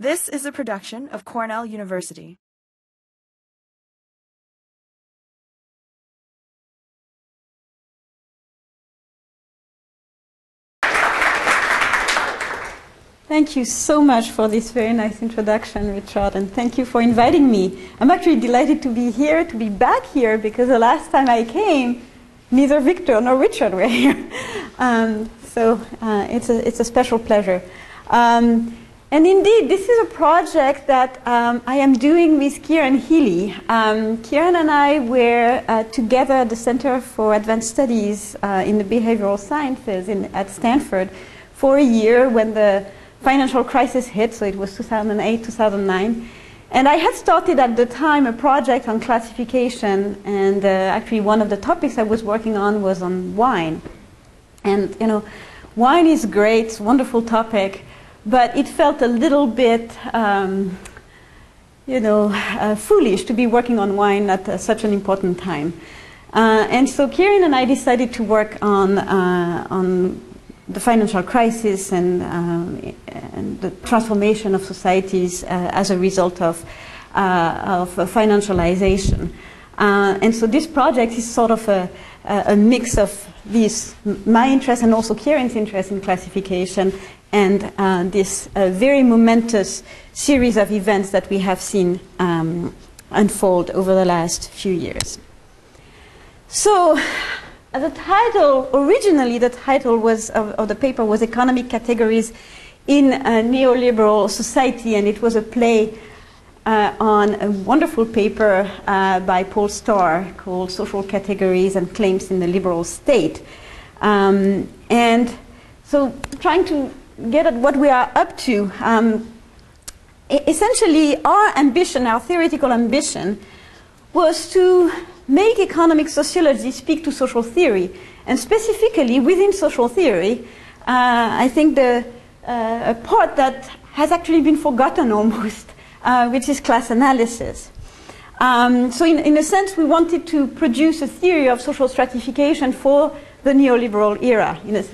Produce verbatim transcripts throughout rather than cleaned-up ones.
This is a production of Cornell University. Thank you so much for this very nice introduction, Richard, and thank you for inviting me. I'm actually delighted to be here, to be back here, because the last time I came, neither Victor nor Richard were here. um, so uh, it's, a, it's a special pleasure. Um, and indeed, this is a project that um, I am doing with Kieran Healy. Um, Kieran and I were uh, together at the Center for Advanced Studies uh, in the Behavioral Sciences in, at Stanford for a year when the financial crisis hit, so it was two thousand eight, two thousand nine. And I had started at the time a project on classification, and uh, actually one of the topics I was working on was on wine. And, you know, wine is great, it's a wonderful topic, but it felt a little bit, um, you know, uh, foolish to be working on wine at uh, such an important time. Uh, and so Kieran and I decided to work on, uh, on the financial crisis and, um, and the transformation of societies uh, as a result of, uh, of financialization. Uh, and so this project is sort of a, a mix of these, my interest and also Kieran's interest in classification, and uh, this uh, very momentous series of events that we have seen um, unfold over the last few years. So, the title, originally the title was of, of the paper was Economic Categories in a Neoliberal Society, and it was a play uh, on a wonderful paper uh, by Paul Starr called Social Categories and Claims in the Liberal State. Um, and so trying to get at what we are up to, um, essentially our ambition, our theoretical ambition, was to make economic sociology speak to social theory, and specifically within social theory, uh, I think the uh, part that has actually been forgotten almost, uh, which is class analysis. Um, so in, in a sense, we wanted to produce a theory of social stratification for the neoliberal era. In a,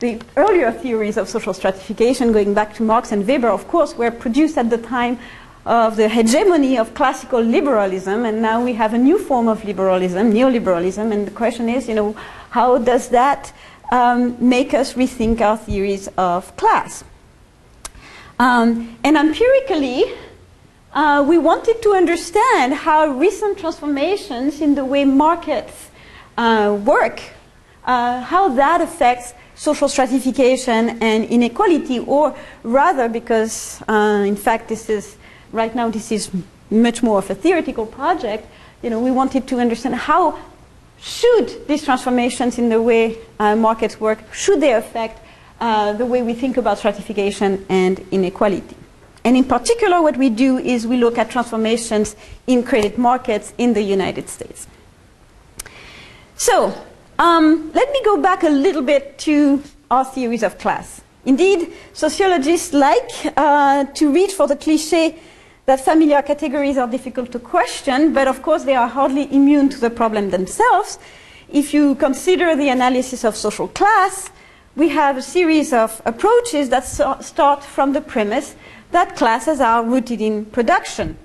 the earlier theories of social stratification, going back to Marx and Weber, of course, were produced at the time of the hegemony of classical liberalism, and now we have a new form of liberalism, neoliberalism, and the question is, you know, how does that um, make us rethink our theories of class? Um, and empirically, uh, we wanted to understand how recent transformations in the way markets uh, work, uh, how that affects social stratification and inequality, or rather, because uh, in fact this is right now, this is much more of a theoretical project. You know, we wanted to understand how should these transformations in the way uh, markets work, should they affect uh, the way we think about stratification and inequality. And in particular, what we do is we look at transformations in credit markets in the United States. So, um, let me go back a little bit to our theories of class. Indeed, sociologists like uh, to reach for the cliché that familiar categories are difficult to question, but of course they are hardly immune to the problem themselves. If you consider the analysis of social class, we have a series of approaches that so start from the premise that classes are rooted in production.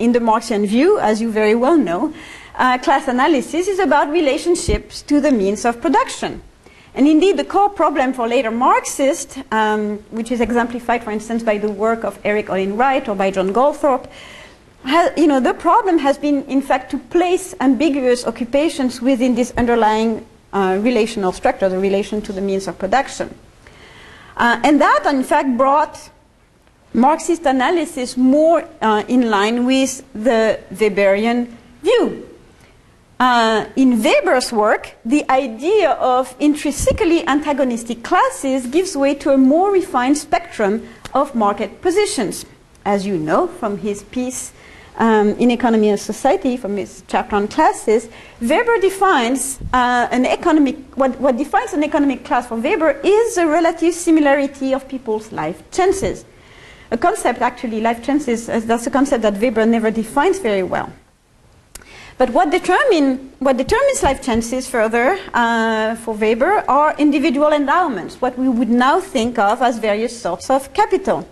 In the Marxian view, as you very well know, uh, class analysis is about relationships to the means of production. And indeed, the core problem for later Marxists, um, which is exemplified, for instance, by the work of Eric Olin Wright or by John Goldthorpe, has, you know, the problem has been, in fact, to place ambiguous occupations within this underlying uh, relational structure, the relation to the means of production. Uh, and that, in fact, brought Marxist analysis more uh, in line with the Weberian view. Uh, in Weber's work, the idea of intrinsically antagonistic classes gives way to a more refined spectrum of market positions. As you know from his piece um, in Economy and Society, from his chapter on classes, Weber defines uh, an economic, what, what defines an economic class for Weber is the relative similarity of people's life chances. A concept, actually, life chances, uh, that's a concept that Weber never defines very well. But what, determine, what determines life chances further uh, for Weber are individual endowments, what we would now think of as various sorts of capital.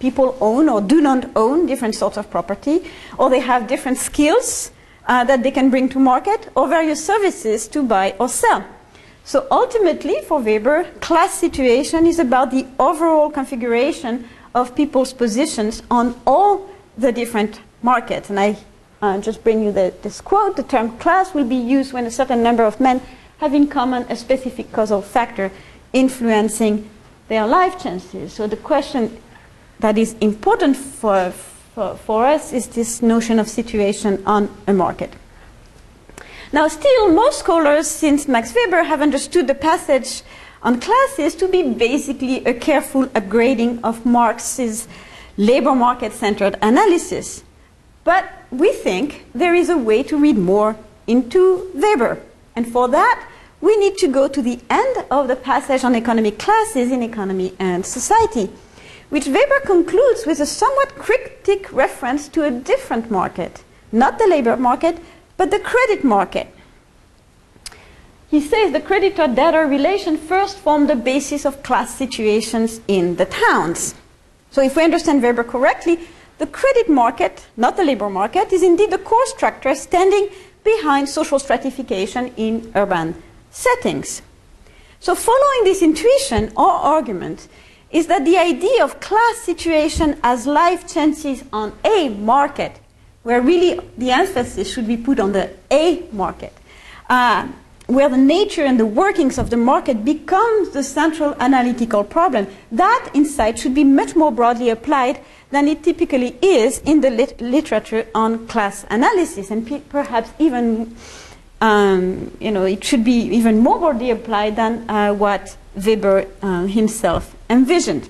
people own or do not own different sorts of property, or they have different skills uh, that they can bring to market, or various services to buy or sell. So ultimately, for Weber, class situation is about the overall configuration of people's positions on all the different markets. And I uh, just bring you the, this quote, the term class will be used when a certain number of men have in common a specific causal factor influencing their life chances. So the question that is important for, for, for us is this notion of situation on a market. Now, still, most scholars since Max Weber have understood the passage on classes to be basically a careful upgrading of Marx's labor market-centered analysis. But we think there is a way to read more into Weber. And for that, we need to go to the end of the passage on economic classes in Economy and Society, which Weber concludes with a somewhat cryptic reference to a different market, not the labor market, but the credit market. He says the creditor-debtor relation first formed the basis of class situations in the towns. So if we understand Weber correctly, the credit market, not the labor market, is indeed the core structure standing behind social stratification in urban settings. So following this intuition, our argument is that the idea of class situation as life chances on a market, where really the emphasis should be put on the a market, uh, where the nature and the workings of the market becomes the central analytical problem, that insight should be much more broadly applied than it typically is in the lit literature on class analysis, and pe perhaps even Um, you know, it should be even more broadly applied than uh, what Weber uh, himself envisioned.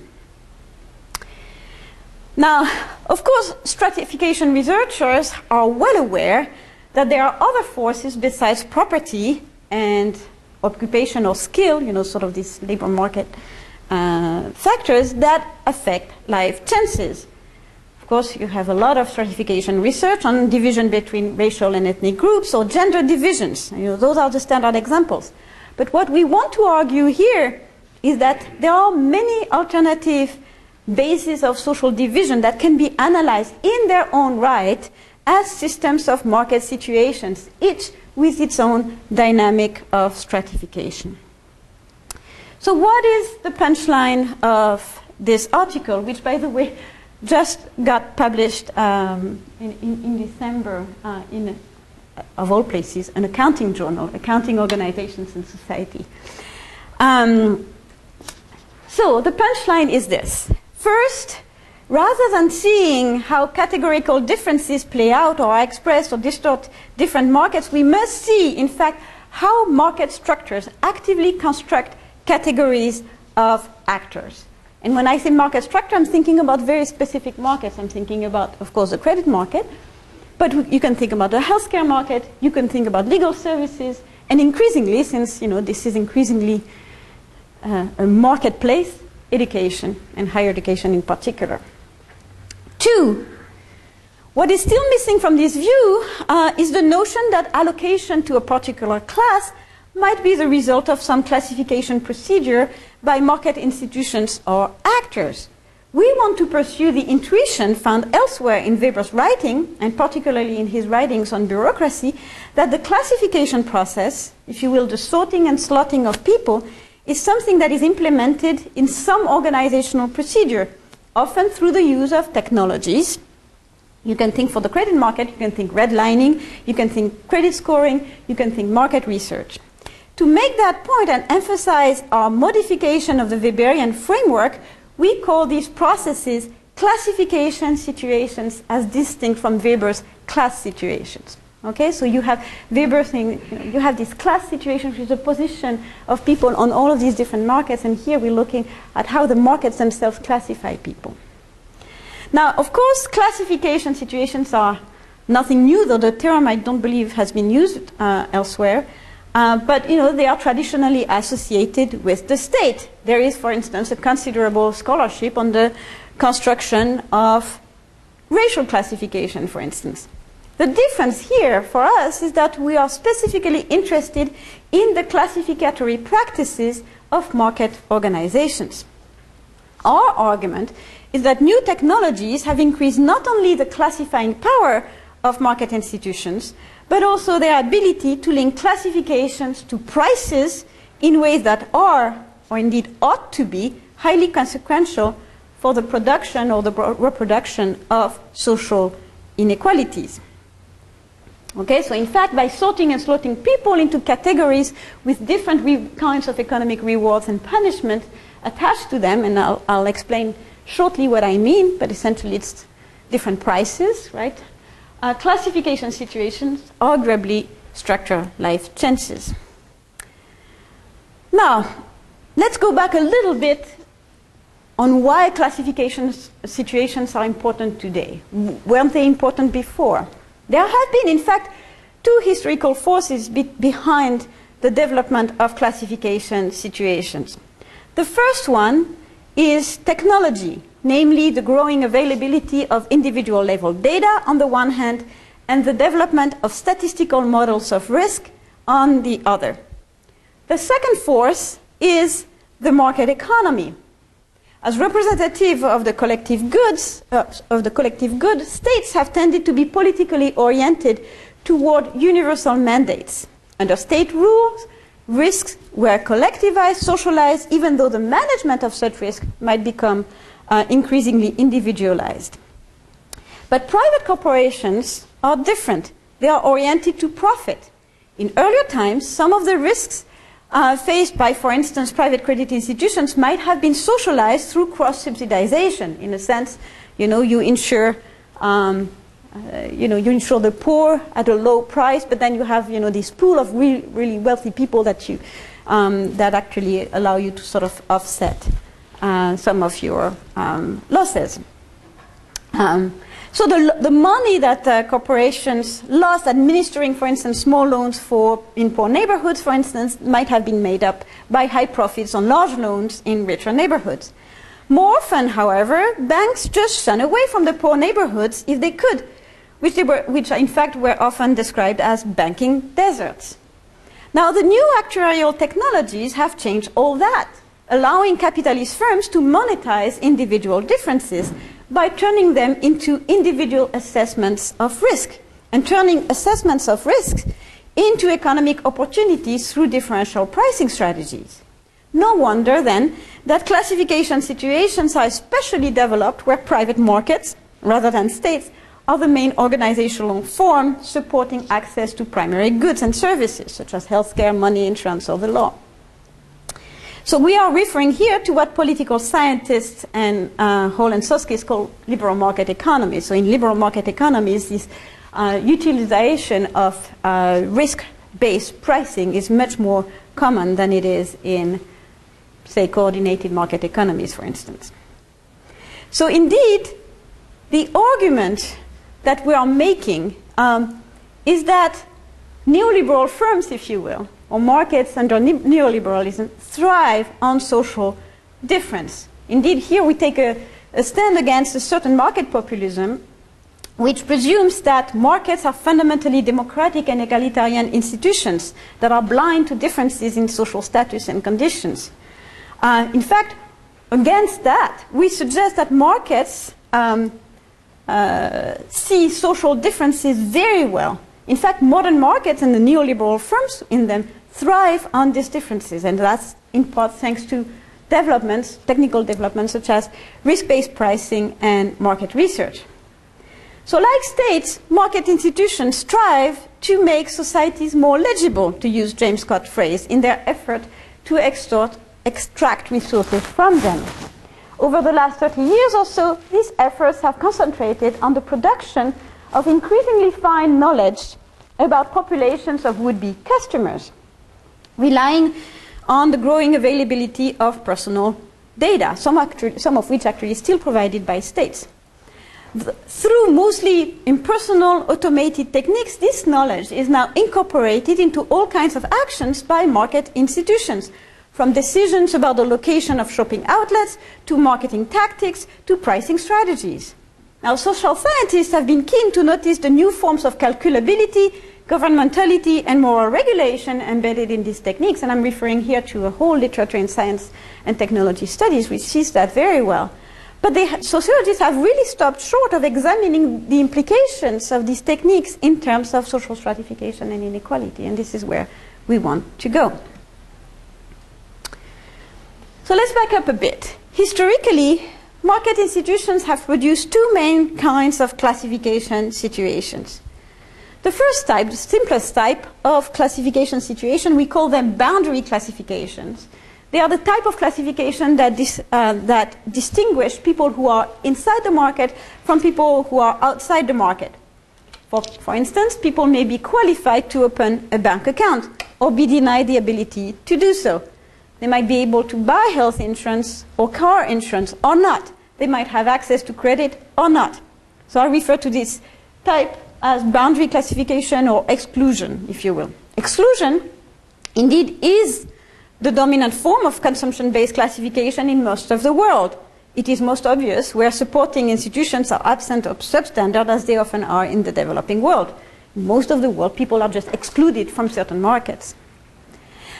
Now, of course, stratification researchers are well aware that there are other forces besides property and occupation or skill, you know, sort of these labor market uh, factors that affect life chances. Of course, you have a lot of stratification research on division between racial and ethnic groups or gender divisions. You know, those are the standard examples. But what we want to argue here is that there are many alternative bases of social division that can be analyzed in their own right as systems of market situations, each with its own dynamic of stratification. So what is the punchline of this article, which, by the way, just got published um, in, in, in December uh, in, a, of all places, an accounting journal, Accounting Organizations and Society. Um, so the punchline is this. First, rather than seeing how categorical differences play out or are expressed or distort different markets, we must see, in fact, how market structures actively construct categories of actors. And when I say market structure, I'm thinking about very specific markets. I'm thinking about, of course, the credit market, but you can think about the healthcare market, you can think about legal services, and increasingly, since you know this is increasingly uh, a marketplace, education, and higher education in particular. Two, what is still missing from this view uh, is the notion that allocation to a particular class might be the result of some classification procedure by market institutions or actors. We want to pursue the intuition found elsewhere in Weber's writing, and particularly in his writings on bureaucracy, that the classification process, if you will, the sorting and slotting of people, is something that is implemented in some organizational procedure, often through the use of technologies. You can think for the credit market, you can think redlining, you can think credit scoring, you can think market research. To make that point and emphasize our modification of the Weberian framework, we call these processes classification situations as distinct from Weber's class situations. Okay, so you have Weber saying, you know, you have this class situation, which is the position of people on all of these different markets, and here we're looking at how the markets themselves classify people. Now, of course, classification situations are nothing new, though the term I don't believe has been used uh, elsewhere. Uh, but, you know, they are traditionally associated with the state. There is, for instance, a considerable scholarship on the construction of racial classification, for instance. The difference here for us is that we are specifically interested in the classificatory practices of market organizations. Our argument is that new technologies have increased not only the classifying power of market institutions, but also their ability to link classifications to prices in ways that are, or indeed ought to be, highly consequential for the production or the reproduction of social inequalities. Okay, so in fact, by sorting and slotting people into categories with different kinds of economic rewards and punishment attached to them, and I'll, I'll explain shortly what I mean, but essentially it's different prices, right? Uh, classification situations arguably structure life chances. Now, let's go back a little bit on why classification situations are important today. Weren't they important before? There have been, in fact, two historical forces be behind the development of classification situations. The first one is technology, namely the growing availability of individual level data on the one hand, and the development of statistical models of risk on the other. The second force is the market economy. As representative of the collective goods, uh, of the collective good, states have tended to be politically oriented toward universal mandates. Under state rules, risks were collectivized, socialized, even though the management of such risk might become uh, increasingly individualized. But private corporations are different. They are oriented to profit. In earlier times, some of the risks Uh, faced by, for instance, private credit institutions might have been socialized through cross-subsidization. In a sense, you know, you insure, um, uh, you know, you insure the poor at a low price, but then you have, you know, this pool of really, really wealthy people that you, um, that actually allow you to sort of offset uh, some of your um, losses. Um, So the, the money that uh, corporations lost administering, for instance, small loans for, in poor neighborhoods, for instance, might have been made up by high profits on large loans in richer neighborhoods. More often, however, banks just shun away from the poor neighborhoods if they could, which, they were, which in fact were often described as banking deserts. Now, the new actuarial technologies have changed all that, allowing capitalist firms to monetize individual differences by turning them into individual assessments of risk, and turning assessments of risk into economic opportunities through differential pricing strategies. No wonder, then, that classification situations are especially developed where private markets, rather than states, are the main organizational form supporting access to primary goods and services, such as healthcare, money, insurance, or the law. So we are referring here to what political scientists and uh, Hall and Soskis call liberal market economies. So in liberal market economies, this uh, utilization of uh, risk-based pricing is much more common than it is in, say, coordinated market economies, for instance. So indeed, the argument that we are making um, is that neoliberal firms, if you will, or markets under neoliberalism thrive on social difference. Indeed, here we take a, a stand against a certain market populism which presumes that markets are fundamentally democratic and egalitarian institutions that are blind to differences in social status and conditions. Uh, in fact, against that, we suggest that markets um, uh, see social differences very well. In fact, modern markets and the neoliberal firms in them thrive on these differences, and that's in part thanks to developments, technical developments such as risk-based pricing and market research. So like states, market institutions strive to make societies more legible, to use James Scott's phrase, in their effort to extort, extract resources from them. Over the last thirty years or so, these efforts have concentrated on the production of increasingly fine knowledge about populations of would-be customers, relying on the growing availability of personal data, some, actually, some of which actually is still provided by states. Th- through mostly impersonal automated techniques, this knowledge is now incorporated into all kinds of actions by market institutions, from decisions about the location of shopping outlets, to marketing tactics, to pricing strategies. Now, social scientists have been keen to notice the new forms of calculability, governmentality, and moral regulation embedded in these techniques, and I'm referring here to a whole literature in science and technology studies, which sees that very well. But the sociologists have really stopped short of examining the implications of these techniques in terms of social stratification and inequality, and this is where we want to go. So let's back up a bit. Historically, market institutions have produced two main kinds of classification situations. The first type, the simplest type of classification situation, we call them boundary classifications. They are the type of classification that, dis, uh, that distinguish people who are inside the market from people who are outside the market. For, for instance, people may be qualified to open a bank account or be denied the ability to do so. They might be able to buy health insurance or car insurance or not. They might have access to credit or not. So I refer to this type as boundary classification or exclusion, if you will. Exclusion, indeed, is the dominant form of consumption-based classification in most of the world. It is most obvious where supporting institutions are absent or substandard, as they often are in the developing world. In most of the world, people are just excluded from certain markets.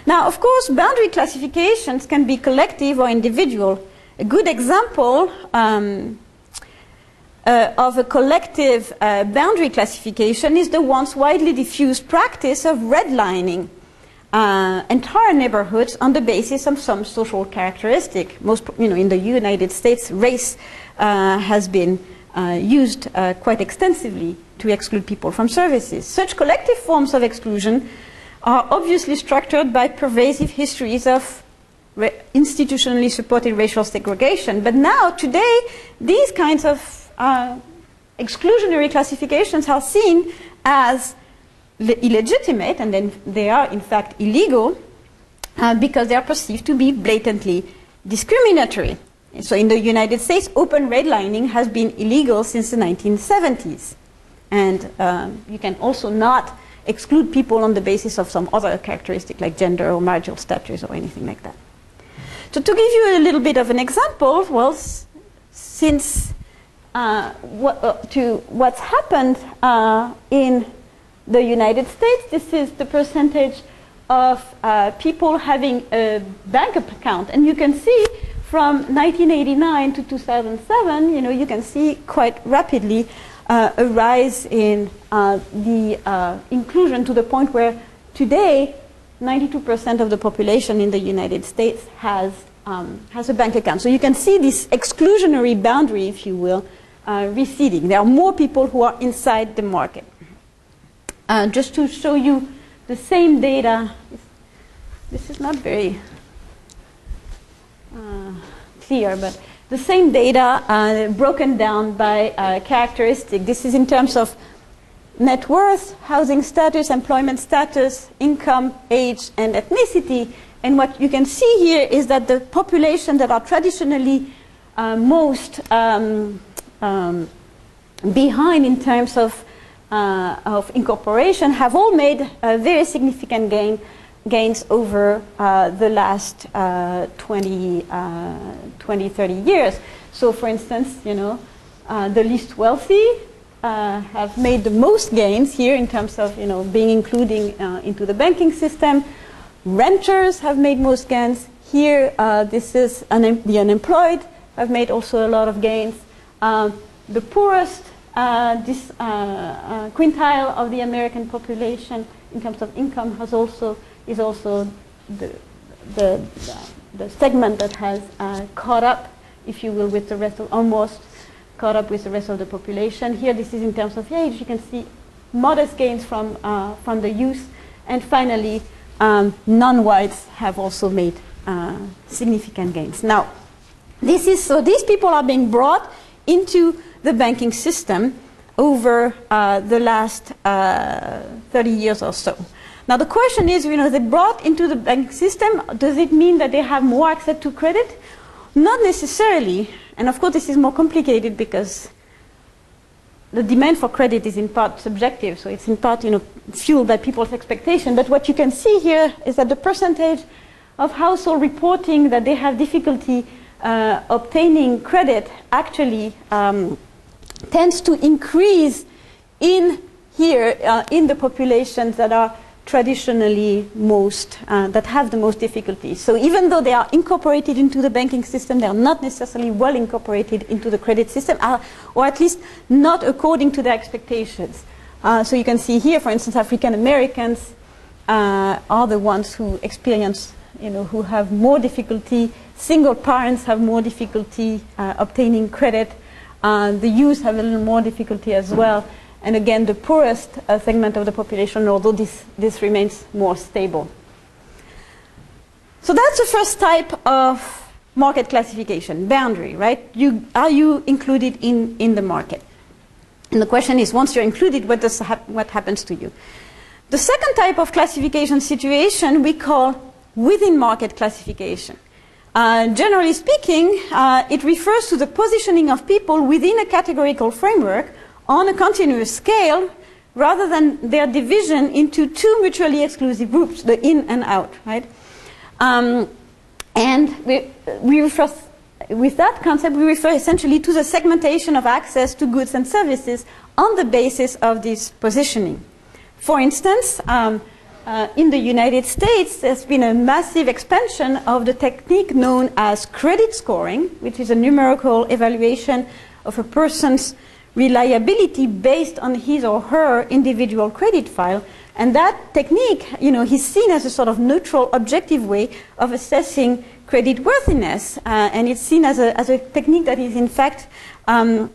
Now, of course, boundary classifications can be collective or individual. A good example um, Uh, of a collective uh, boundary classification is the once widely diffused practice of redlining uh, entire neighborhoods on the basis of some social characteristic. Most, you know, in the United States, race uh, has been uh, used uh, quite extensively to exclude people from services. Such collective forms of exclusion are obviously structured by pervasive histories of re- institutionally supported racial segregation. But now, today, these kinds of Uh, exclusionary classifications are seen as illegitimate, and then they are in fact illegal uh, because they are perceived to be blatantly discriminatory. So in the United States, open redlining has been illegal since the nineteen seventies, and um, you can also not exclude people on the basis of some other characteristic like gender or marital status or anything like that. So to give you a little bit of an example, well, since Uh, what, uh, to what's happened uh, in the United States. This is the percentage of uh, people having a bank account, and you can see from nineteen eighty-nine to two thousand seven, you know, you can see quite rapidly uh, a rise in uh, the uh, inclusion to the point where today ninety-two percent of the population in the United States has um, has a bank account. So you can see this exclusionary boundary, if you will, Uh, receding. There are more people who are inside the market. Uh, just to show you the same data, this is not very uh, clear, but the same data uh, broken down by uh, characteristic. This is in terms of net worth, housing status, employment status, income, age, and ethnicity. And what you can see here is that the population that are traditionally uh, most um, Um, behind in terms of, uh, of incorporation have all made a very significant gain, gains over uh, the last uh, twenty, thirty years. So for instance, you know, uh, the least wealthy uh, have made the most gains here in terms of, you know, being included uh, into the banking system. Renters have made most gains. Here, uh, this is un- the unemployed have made also a lot of gains. Uh, the poorest uh, this, uh, uh, quintile of the American population in terms of income has also, is also the, the, the segment that has uh, caught up, if you will, with the rest of, almost caught up with the rest of the population. Here this is in terms of age. You can see modest gains from, uh, from the youth. And finally, um, non-whites have also made uh, significant gains. Now, this is, so these people are being brought into the banking system over uh, the last uh, thirty years or so. Now the question is, you know, they're brought into the banking system, does it mean that they have more access to credit? Not necessarily, and of course this is more complicated because the demand for credit is in part subjective, so it's in part, you know, fueled by people's expectation. But what you can see here is that the percentage of household reporting that they have difficulty Uh, obtaining credit actually um, tends to increase in here uh, in the populations that are traditionally most, uh, that have the most difficulty. So even though they are incorporated into the banking system, they are not necessarily well incorporated into the credit system, uh, or at least not according to their expectations. Uh, so you can see here, for instance, African Americans uh, are the ones who experience, you know, who have more difficulty. Single parents have more difficulty uh, obtaining credit. Uh, the youth have a little more difficulty as well. And again, the poorest uh, segment of the population, although this, this remains more stable. So that's the first type of market classification, boundary, right? You, are you included in, in the market? And the question is, once you're included, what, does hap what happens to you? The second type of classification situation we call within market classification. Uh, generally speaking, uh, it refers to the positioning of people within a categorical framework on a continuous scale, rather than their division into two mutually exclusive groups, the in and out, right? Um, and we, we refer, with that concept, we refer essentially to the segmentation of access to goods and services on the basis of this positioning. For instance, um, uh, in the United States, there's been a massive expansion of the technique known as credit scoring, which is a numerical evaluation of a person's reliability based on his or her individual credit file. And that technique, you know, is seen as a sort of neutral, objective way of assessing credit worthiness. Uh, and it's seen as a, as a technique that is, in fact, um,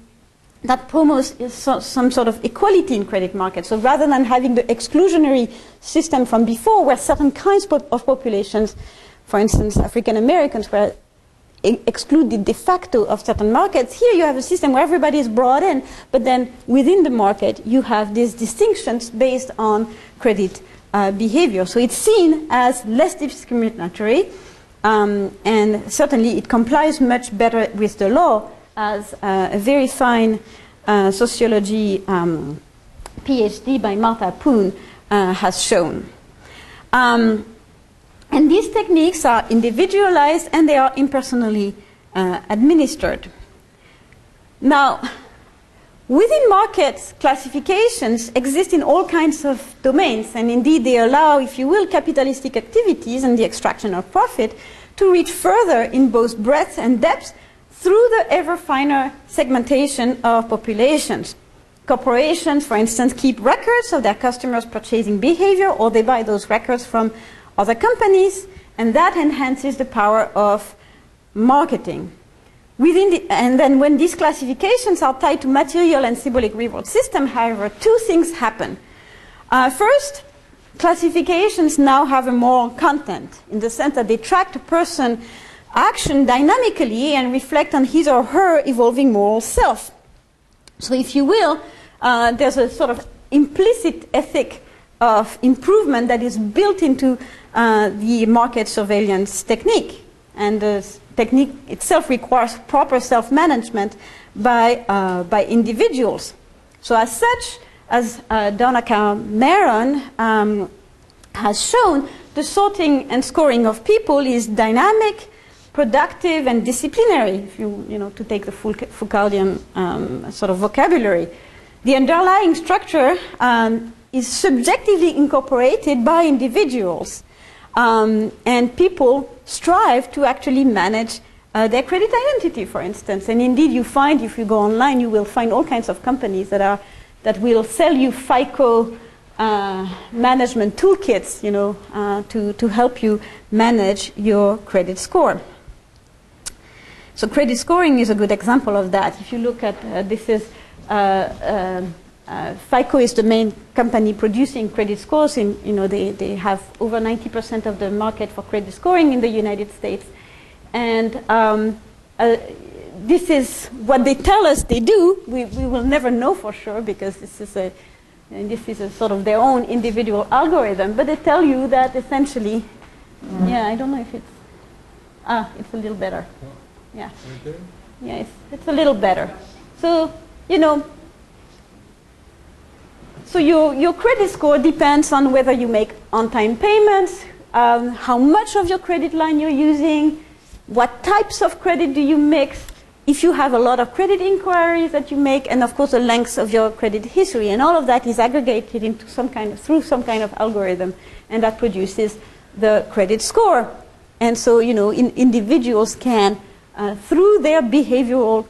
that promotes so, some sort of equality in credit markets. So rather than having the exclusionary system from before, where certain kinds of populations, for instance, African Americans, were excluded de facto of certain markets, here you have a system where everybody is brought in, but then within the market you have these distinctions based on credit uh, behavior. So it's seen as less discriminatory, um, and certainly it complies much better with the law, as uh, a very fine uh, sociology um, PhD by Martha Poon uh, has shown. Um, And these techniques are individualized and they are impersonally uh, administered. Now, within market classifications exist in all kinds of domains, and indeed they allow, if you will, capitalistic activities and the extraction of profit to reach further in both breadth and depth through the ever finer segmentation of populations. Corporations, for instance, keep records of their customers' purchasing behavior, or they buy those records from other companies, and that enhances the power of marketing. Within the, and then when these classifications are tied to material and symbolic reward system, however, two things happen. Uh, first, classifications now have a moral content, in the sense that they track the person's action dynamically and reflect on his or her evolving moral self. So if you will, uh, there's a sort of implicit ethic of improvement that is built into uh, the market surveillance technique. And the technique itself requires proper self-management by, uh, by individuals. So as such, as uh, Donna Karmeron um, has shown, the sorting and scoring of people is dynamic, productive, and disciplinary, if you, you know, to take the Foucauldian um, sort of vocabulary. The underlying structure um, is subjectively incorporated by individuals, um, and people strive to actually manage uh, their credit identity, for instance. And indeed you find, if you go online, you will find all kinds of companies that are that will sell you FICO uh, management toolkits, you know, uh, to, to help you manage your credit score. So credit scoring is a good example of that. If you look at uh, this is uh, uh, Uh, FICO is the main company producing credit scores. In, you know, they, they have over ninety percent of the market for credit scoring in the United States. And um, uh, this is what they tell us they do. We, we will never know for sure, because this is, a, and this is a sort of their own individual algorithm. But they tell you that essentially, mm. yeah, I don't know if it's, ah, it's a little better. Yeah, okay. yeah it's, it's a little better. So, you know, So your, your credit score depends on whether you make on-time payments, um, how much of your credit line you're using, what types of credit do you mix, if you have a lot of credit inquiries that you make, and of course the length of your credit history, and all of that is aggregated into some kind of, through some kind of algorithm, and that produces the credit score. And so, you know, in, individuals can, uh, through their behavioral,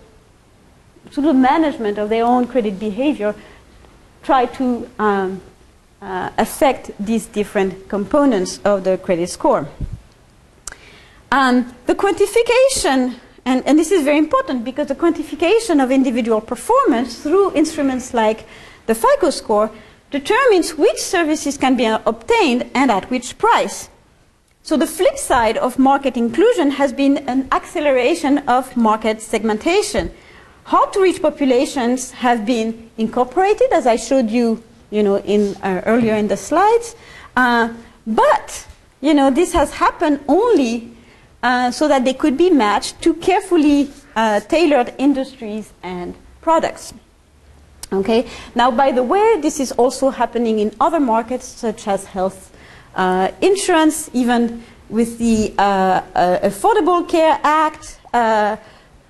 through the management of their own credit behavior, try to um, uh, affect these different components of the credit score. Um, the quantification, and, and this is very important because the quantification of individual performance through instruments like the FICO score determines which services can be obtained and at which price. So the flip side of market inclusion has been an acceleration of market segmentation. Hard-to-reach populations have been incorporated, as I showed you, you know, in, uh, earlier in the slides. Uh, but, you know, this has happened only uh, so that they could be matched to carefully uh, tailored industries and products. Okay? Now, by the way, this is also happening in other markets, such as health Uh, insurance, even with the uh, uh, Affordable Care Act, uh,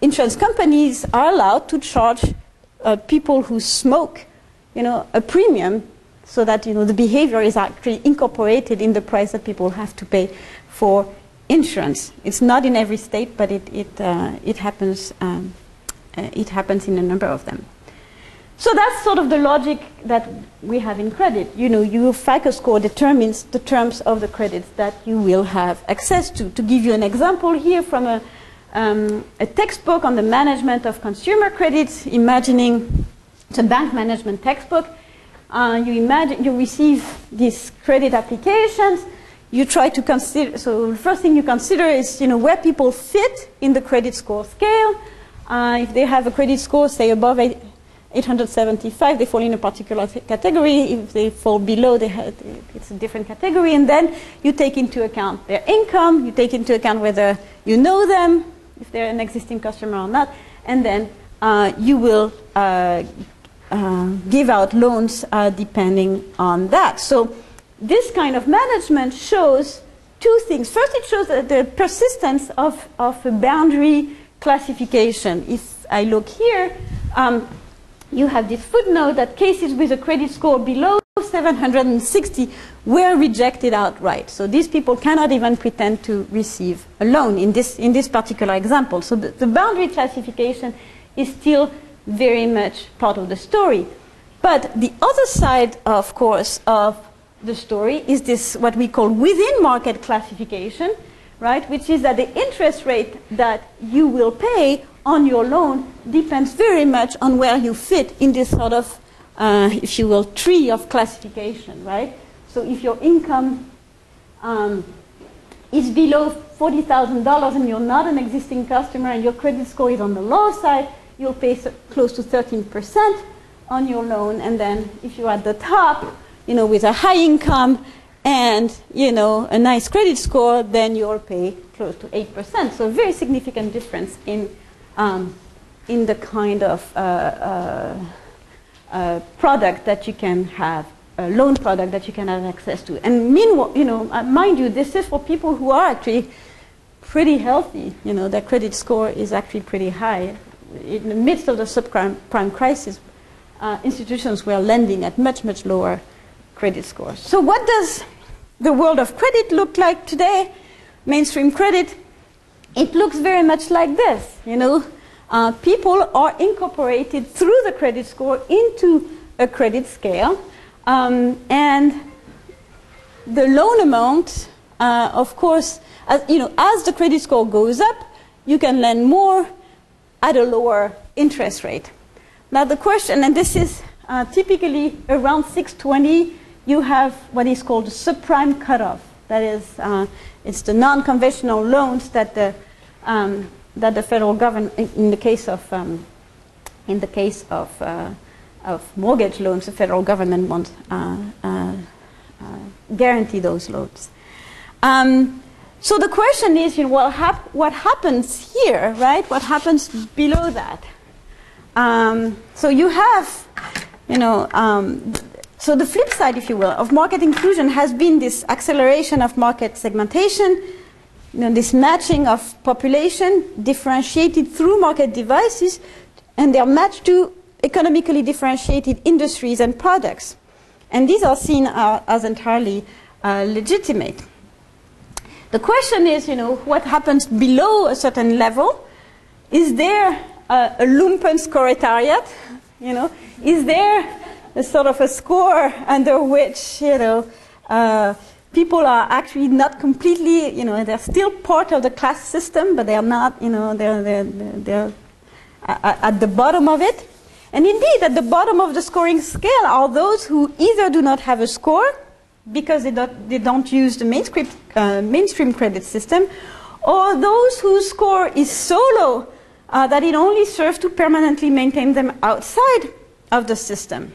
insurance companies are allowed to charge uh, people who smoke, you know, a premium, so that, you know, the behavior is actually incorporated in the price that people have to pay for insurance. It's not in every state, but it it uh, it happens. Um, uh, it happens in a number of them. So that's sort of the logic that we have in credit. You know, your FICO score determines the terms of the credits that you will have access to. To give you an example here from a, um, a textbook on the management of consumer credits, imagining it's a bank management textbook. Uh, you imagine you receive these credit applications. You try to consider. So the first thing you consider is, you know, where people fit in the credit score scale. Uh, if they have a credit score, say above eight. eight hundred seventy-five, they fall in a particular category. If they fall below, they have, it's a different category. And then you take into account their income, you take into account whether you know them, if they're an existing customer or not, and then uh, you will uh, uh, give out loans uh, depending on that. So this kind of management shows two things. First, it shows that the persistence of, of a boundary classification. If I look here, um, you have this footnote that cases with a credit score below seven hundred sixty were rejected outright. So these people cannot even pretend to receive a loan in this, in this particular example. So the, the boundary classification is still very much part of the story. But the other side, of course, of the story is this what we call within market classification, right? Which is that the interest rate that you will pay on your loan depends very much on where you fit in this sort of, uh, if you will, tree of classification, right? So if your income um, is below forty thousand dollars and you're not an existing customer and your credit score is on the low side, you'll pay so close to thirteen percent on your loan. And then if you're at the top, you know, with a high income and, you know, a nice credit score, then you'll pay close to eight percent. So a very significant difference in Um, in the kind of uh, uh, uh, product that you can have, a loan product that you can have access to. And meanwhile, you know, uh, mind you, this is for people who are actually pretty healthy. You know, their credit score is actually pretty high. In the midst of the subprime prime crisis, uh, institutions were lending at much, much lower credit scores. So what does the world of credit look like today, mainstream credit? It looks very much like this, you know. Uh, people are incorporated through the credit score into a credit scale, um, and the loan amount, uh, of course, as, you know, as the credit score goes up, you can lend more at a lower interest rate. Now the question, and this is uh, typically around six twenty, you have what is called subprime cutoff. That is, uh, it's the non-conventional loans that the Um, that the federal government, in the case of um, in the case of uh, of mortgage loans, the federal government won't uh, uh, uh, guarantee those loans. Um, so the question is, you know, well, hap what happens here, right? What happens below that? Um, so you have, you know, um, so the flip side, if you will, of market inclusion has been this acceleration of market segmentation. you know, this matching of population differentiated through market devices, and they are matched to economically differentiated industries and products. And these are seen uh, as entirely uh, legitimate. The question is, you know, what happens below a certain level? Is there uh, a lumpen scoretariat? You know, is there a sort of a score under which, you know, uh, people are actually not completely, you know, they're still part of the class system, but they are not, you know, they're, they're, they're at the bottom of it. And indeed, at the bottom of the scoring scale are those who either do not have a score, because they don't, they don't use the mainstream, uh, mainstream credit system, or those whose score is so low uh, that it only serves to permanently maintain them outside of the system.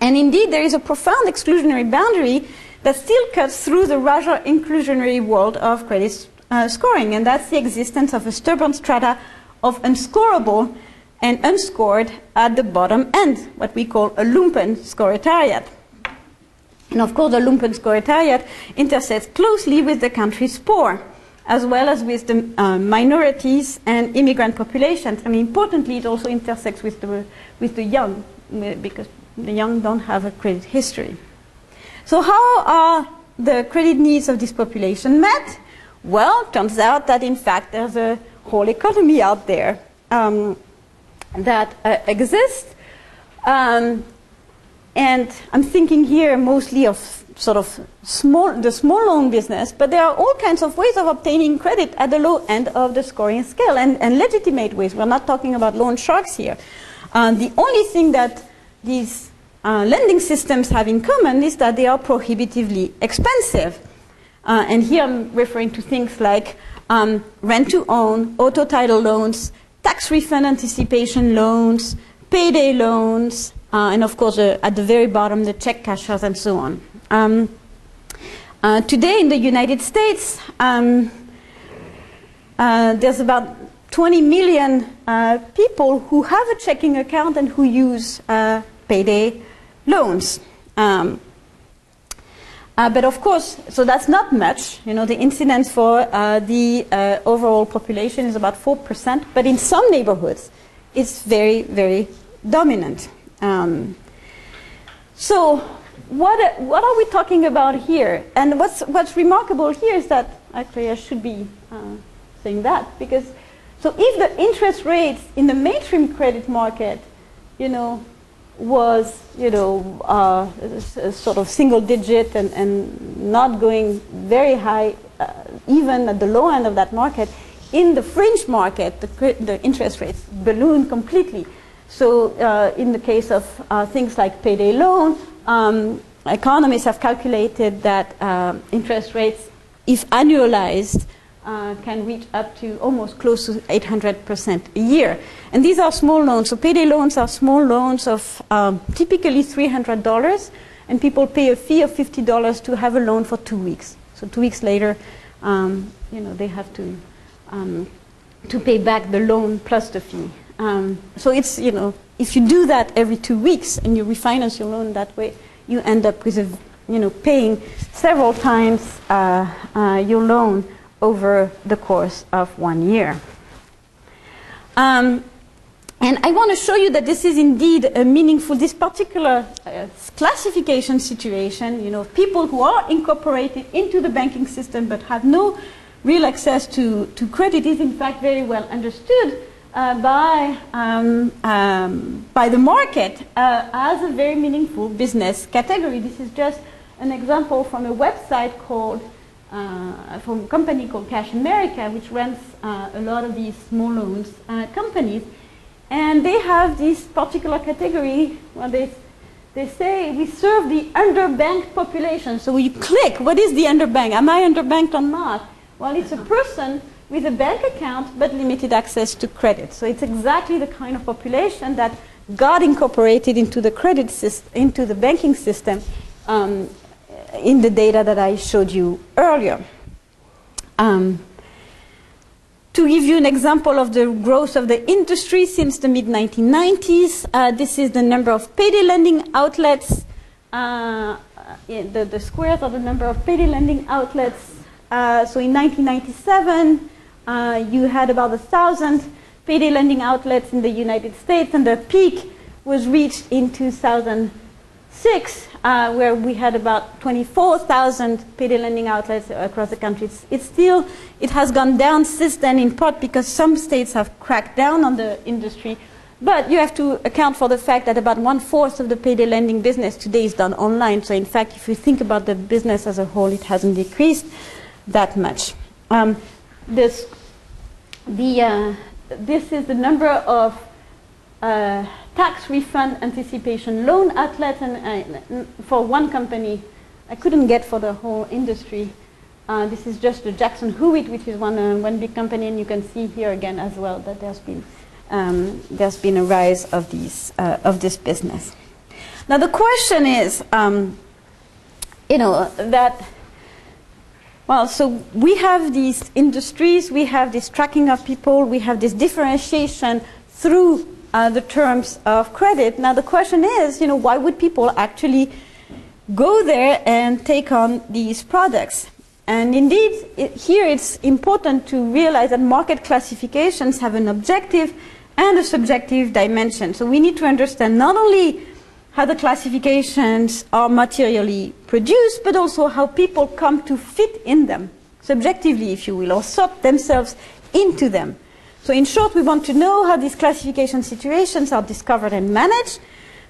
And indeed, there is a profound exclusionary boundary that still cuts through the rather inclusionary world of credit uh, scoring, and that's the existence of a stubborn strata of unscorable and unscored at the bottom end, what we call a lumpen scoretariat. And of course, the lumpen scoretariat intersects closely with the country's poor, as well as with the uh, minorities and immigrant populations. And importantly, it also intersects with the, with the young, because the young don't have a credit history. So how are the credit needs of this population met? Well, it turns out that, in fact, there's a whole economy out there um, that uh, exists. Um, and I'm thinking here mostly of sort of small, the small loan business, but there are all kinds of ways of obtaining credit at the low end of the scoring scale, and, and legitimate ways. We're not talking about loan sharks here. Uh, the only thing that these uh, lending systems have in common is that they are prohibitively expensive. Uh, and here I'm referring to things like um, rent-to-own, auto-title loans, tax refund anticipation loans, payday loans, uh, and of course uh, at the very bottom the check cashers and so on. Um, uh, today in the United States um, uh, there's about twenty million uh, people who have a checking account and who use uh, payday loans. Um, uh, but of course, so that's not much. You know, the incidence for uh, the uh, overall population is about four percent, but in some neighborhoods it's very, very dominant. Um, so what, what are we talking about here? And what's, what's remarkable here is that, actually I should be uh, saying that, because so if the interest rates in the mainstream credit market, you know, was, you know, uh, a, a sort of single digit and, and not going very high, uh, even at the low end of that market, in the fringe market, the, the interest rates balloon completely. So uh, in the case of uh, things like payday loan, um, economists have calculated that uh, interest rates, if annualized, Uh, can reach up to almost close to eight hundred percent a year. And these are small loans. So payday loans are small loans of um, typically three hundred dollars, and people pay a fee of fifty dollars to have a loan for two weeks. So two weeks later, um, you know, they have to, um, to pay back the loan plus the fee. Um, so it's, you know, if you do that every two weeks and you refinance your loan that way, you end up with, a, you know, paying several times uh, uh, your loan over the course of one year. Um, and I want to show you that this is indeed a meaningful, this particular uh, classification situation, you know, people who are incorporated into the banking system but have no real access to, to credit is in fact very well understood uh, by, um, um, by the market uh, as a very meaningful business category. This is just an example from a website called Uh, from a company called Cash America, which runs uh, a lot of these small loans uh, companies, and they have this particular category where they they say we serve the underbanked population. So you click, what is the underbanked? Am I underbanked or not? Well, it's a person with a bank account but limited access to credit. So it's exactly the kind of population that got incorporated into the credit system, into the banking system. Um, in the data that I showed you earlier. Um, to give you an example of the growth of the industry since the mid nineteen nineties, uh, this is the number of payday lending outlets. Uh, the, the squares are the number of payday lending outlets Uh, so in nineteen ninety-seven, uh, you had about a thousand payday lending outlets in the United States, and the peak was reached in two thousand six, uh, where we had about twenty-four thousand payday lending outlets across the country. It's, it's still, it has gone down since then, in part because some states have cracked down on the industry. But you have to account for the fact that about one-fourth of the payday lending business today is done online. So in fact, if you think about the business as a whole, it hasn't decreased that much. Um, this, the, uh, this is the number of uh, tax refund anticipation loan outlets, and uh, for one company. I couldn't get for the whole industry. Uh, this is just the Jackson Hewitt, which is one, uh, one big company, and you can see here again as well that there's been Um, there's been a rise of these uh, of this business. Now the question is, um, you know, that well, so we have these industries, we have this tracking of people, we have this differentiation through uh, the terms of credit. Now the question is, you know, why would people actually go there and take on these products? And indeed, it, here it's important to realize that market classifications have an objective and a subjective dimension. So we need to understand not only how the classifications are materially produced, but also how people come to fit in them, subjectively, if you will, or sort themselves into them. So in short, we want to know how these classification situations are discovered and managed,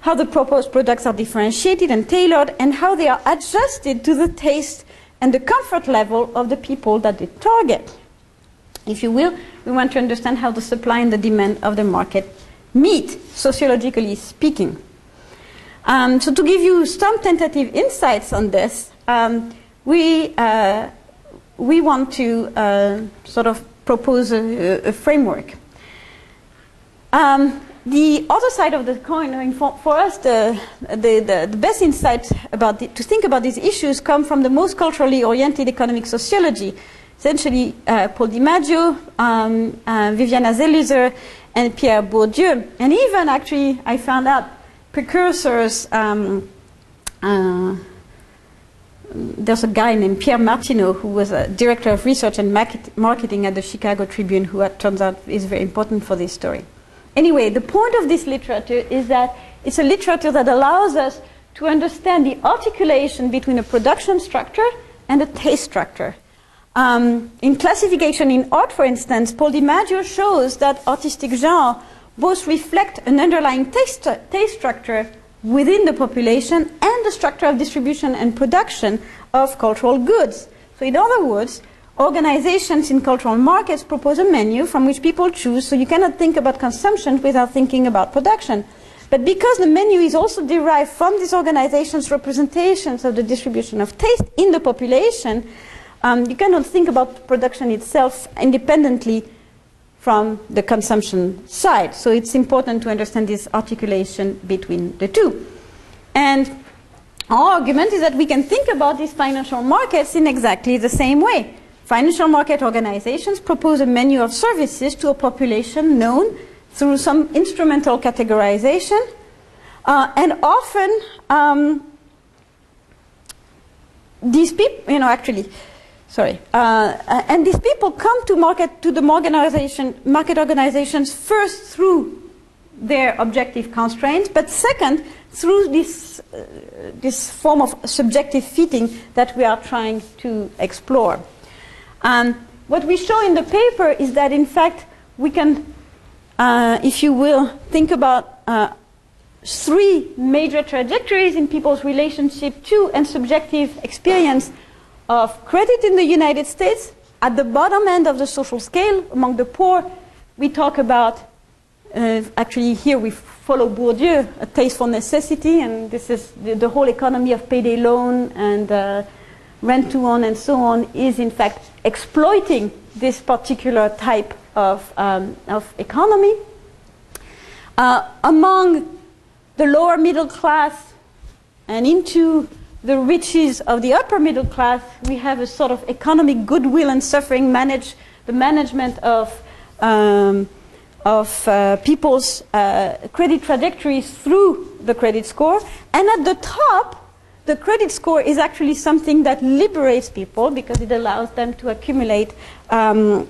how the proposed products are differentiated and tailored, and how they are adjusted to the taste and the comfort level of the people that they target. If you will, we want to understand how the supply and the demand of the market meet, sociologically speaking. Um, so to give you some tentative insights on this, um, we, uh, we want to uh, sort of propose a, a framework. Um, The other side of the coin, I mean, for, for us, the, the, the, the best insight about the, to think about these issues come from the most culturally oriented economic sociology. Essentially, uh, Paul DiMaggio, um, uh, Viviana Zelizer, and Pierre Bourdieu, and even actually, I found out precursors. Um, uh, there's a guy named Pierre Martineau, who was a director of research and market, marketing at the Chicago Tribune, who it turns out is very important for this story. Anyway, the point of this literature is that it's a literature that allows us to understand the articulation between a production structure and a taste structure. Um, in classification in art, for instance, Paul DiMaggio shows that artistic genres both reflect an underlying taste, taste structure within the population and the structure of distribution and production of cultural goods. So in other words, organizations in cultural markets propose a menu from which people choose, so you cannot think about consumption without thinking about production. But because the menu is also derived from these organizations' representations of the distribution of taste in the population, um, you cannot think about production itself independently from the consumption side. So it's important to understand this articulation between the two. And our argument is that we can think about these financial markets in exactly the same way. Financial market organizations propose a menu of services to a population known through some instrumental categorization, uh, and often um, these people, you know, actually, sorry, uh, and these people come to market to the organization, market organizations first through their objective constraints, but second through this uh, this form of subjective fitting that we are trying to explore. Um, what we show in the paper is that, in fact, we can, uh, if you will, think about uh, three major trajectories in people's relationship to and subjective experience of credit in the United States. At the bottom end of the social scale, among the poor, we talk about, uh, actually here we follow Bourdieu, a taste for necessity, and this is the, the whole economy of payday loan and uh, rent-to-own and so on is in fact exploiting this particular type of, um, of economy. Uh, among the lower middle class and into the riches of the upper middle class, we have a sort of economic goodwill and suffering manage the management of, um, of uh, people's uh, credit trajectories through the credit score. And at the top, the credit score is actually something that liberates people because it allows them to accumulate um,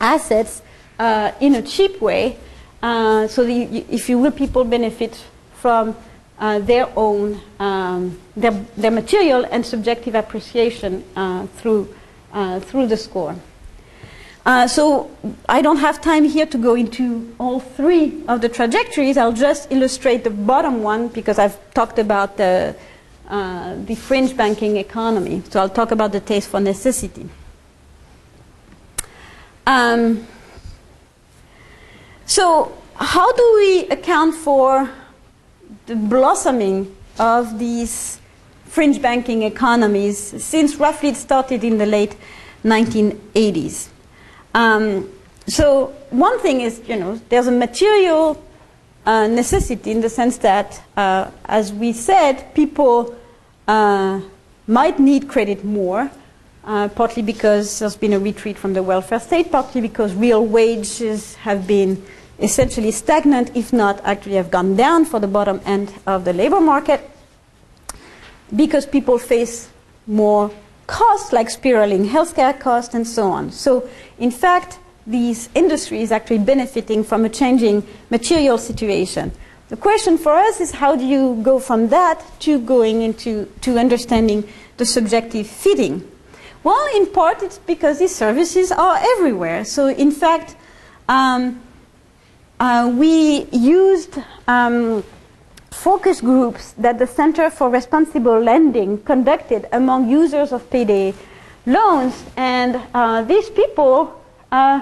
assets uh, in a cheap way. Uh, so, the, if you will, people benefit from uh, their own, um, their, their material and subjective appreciation uh, through, uh, through the score. Uh, so, I don't have time here to go into all three of the trajectories. I'll just illustrate the bottom one because I've talked about the, uh, the fringe banking economy. So, I'll talk about the taste for necessity. Um, So, how do we account for the blossoming of these fringe banking economies since roughly it started in the late nineteen eighties? Um, so, one thing is, you know, there's a material uh, necessity in the sense that, uh, as we said, people uh, might need credit more. Uh, partly because there's been a retreat from the welfare state, partly because real wages have been essentially stagnant, if not actually have gone down for the bottom end of the labor market, because people face more costs like spiraling healthcare costs and so on. So, in fact, these industries are actually benefiting from a changing material situation. The question for us is how do you go from that to going into to understanding the subjective fitting? Well, in part, it's because these services are everywhere. So, in fact, um, uh, we used um, focus groups that the Center for Responsible Lending conducted among users of payday loans. And uh, these people uh,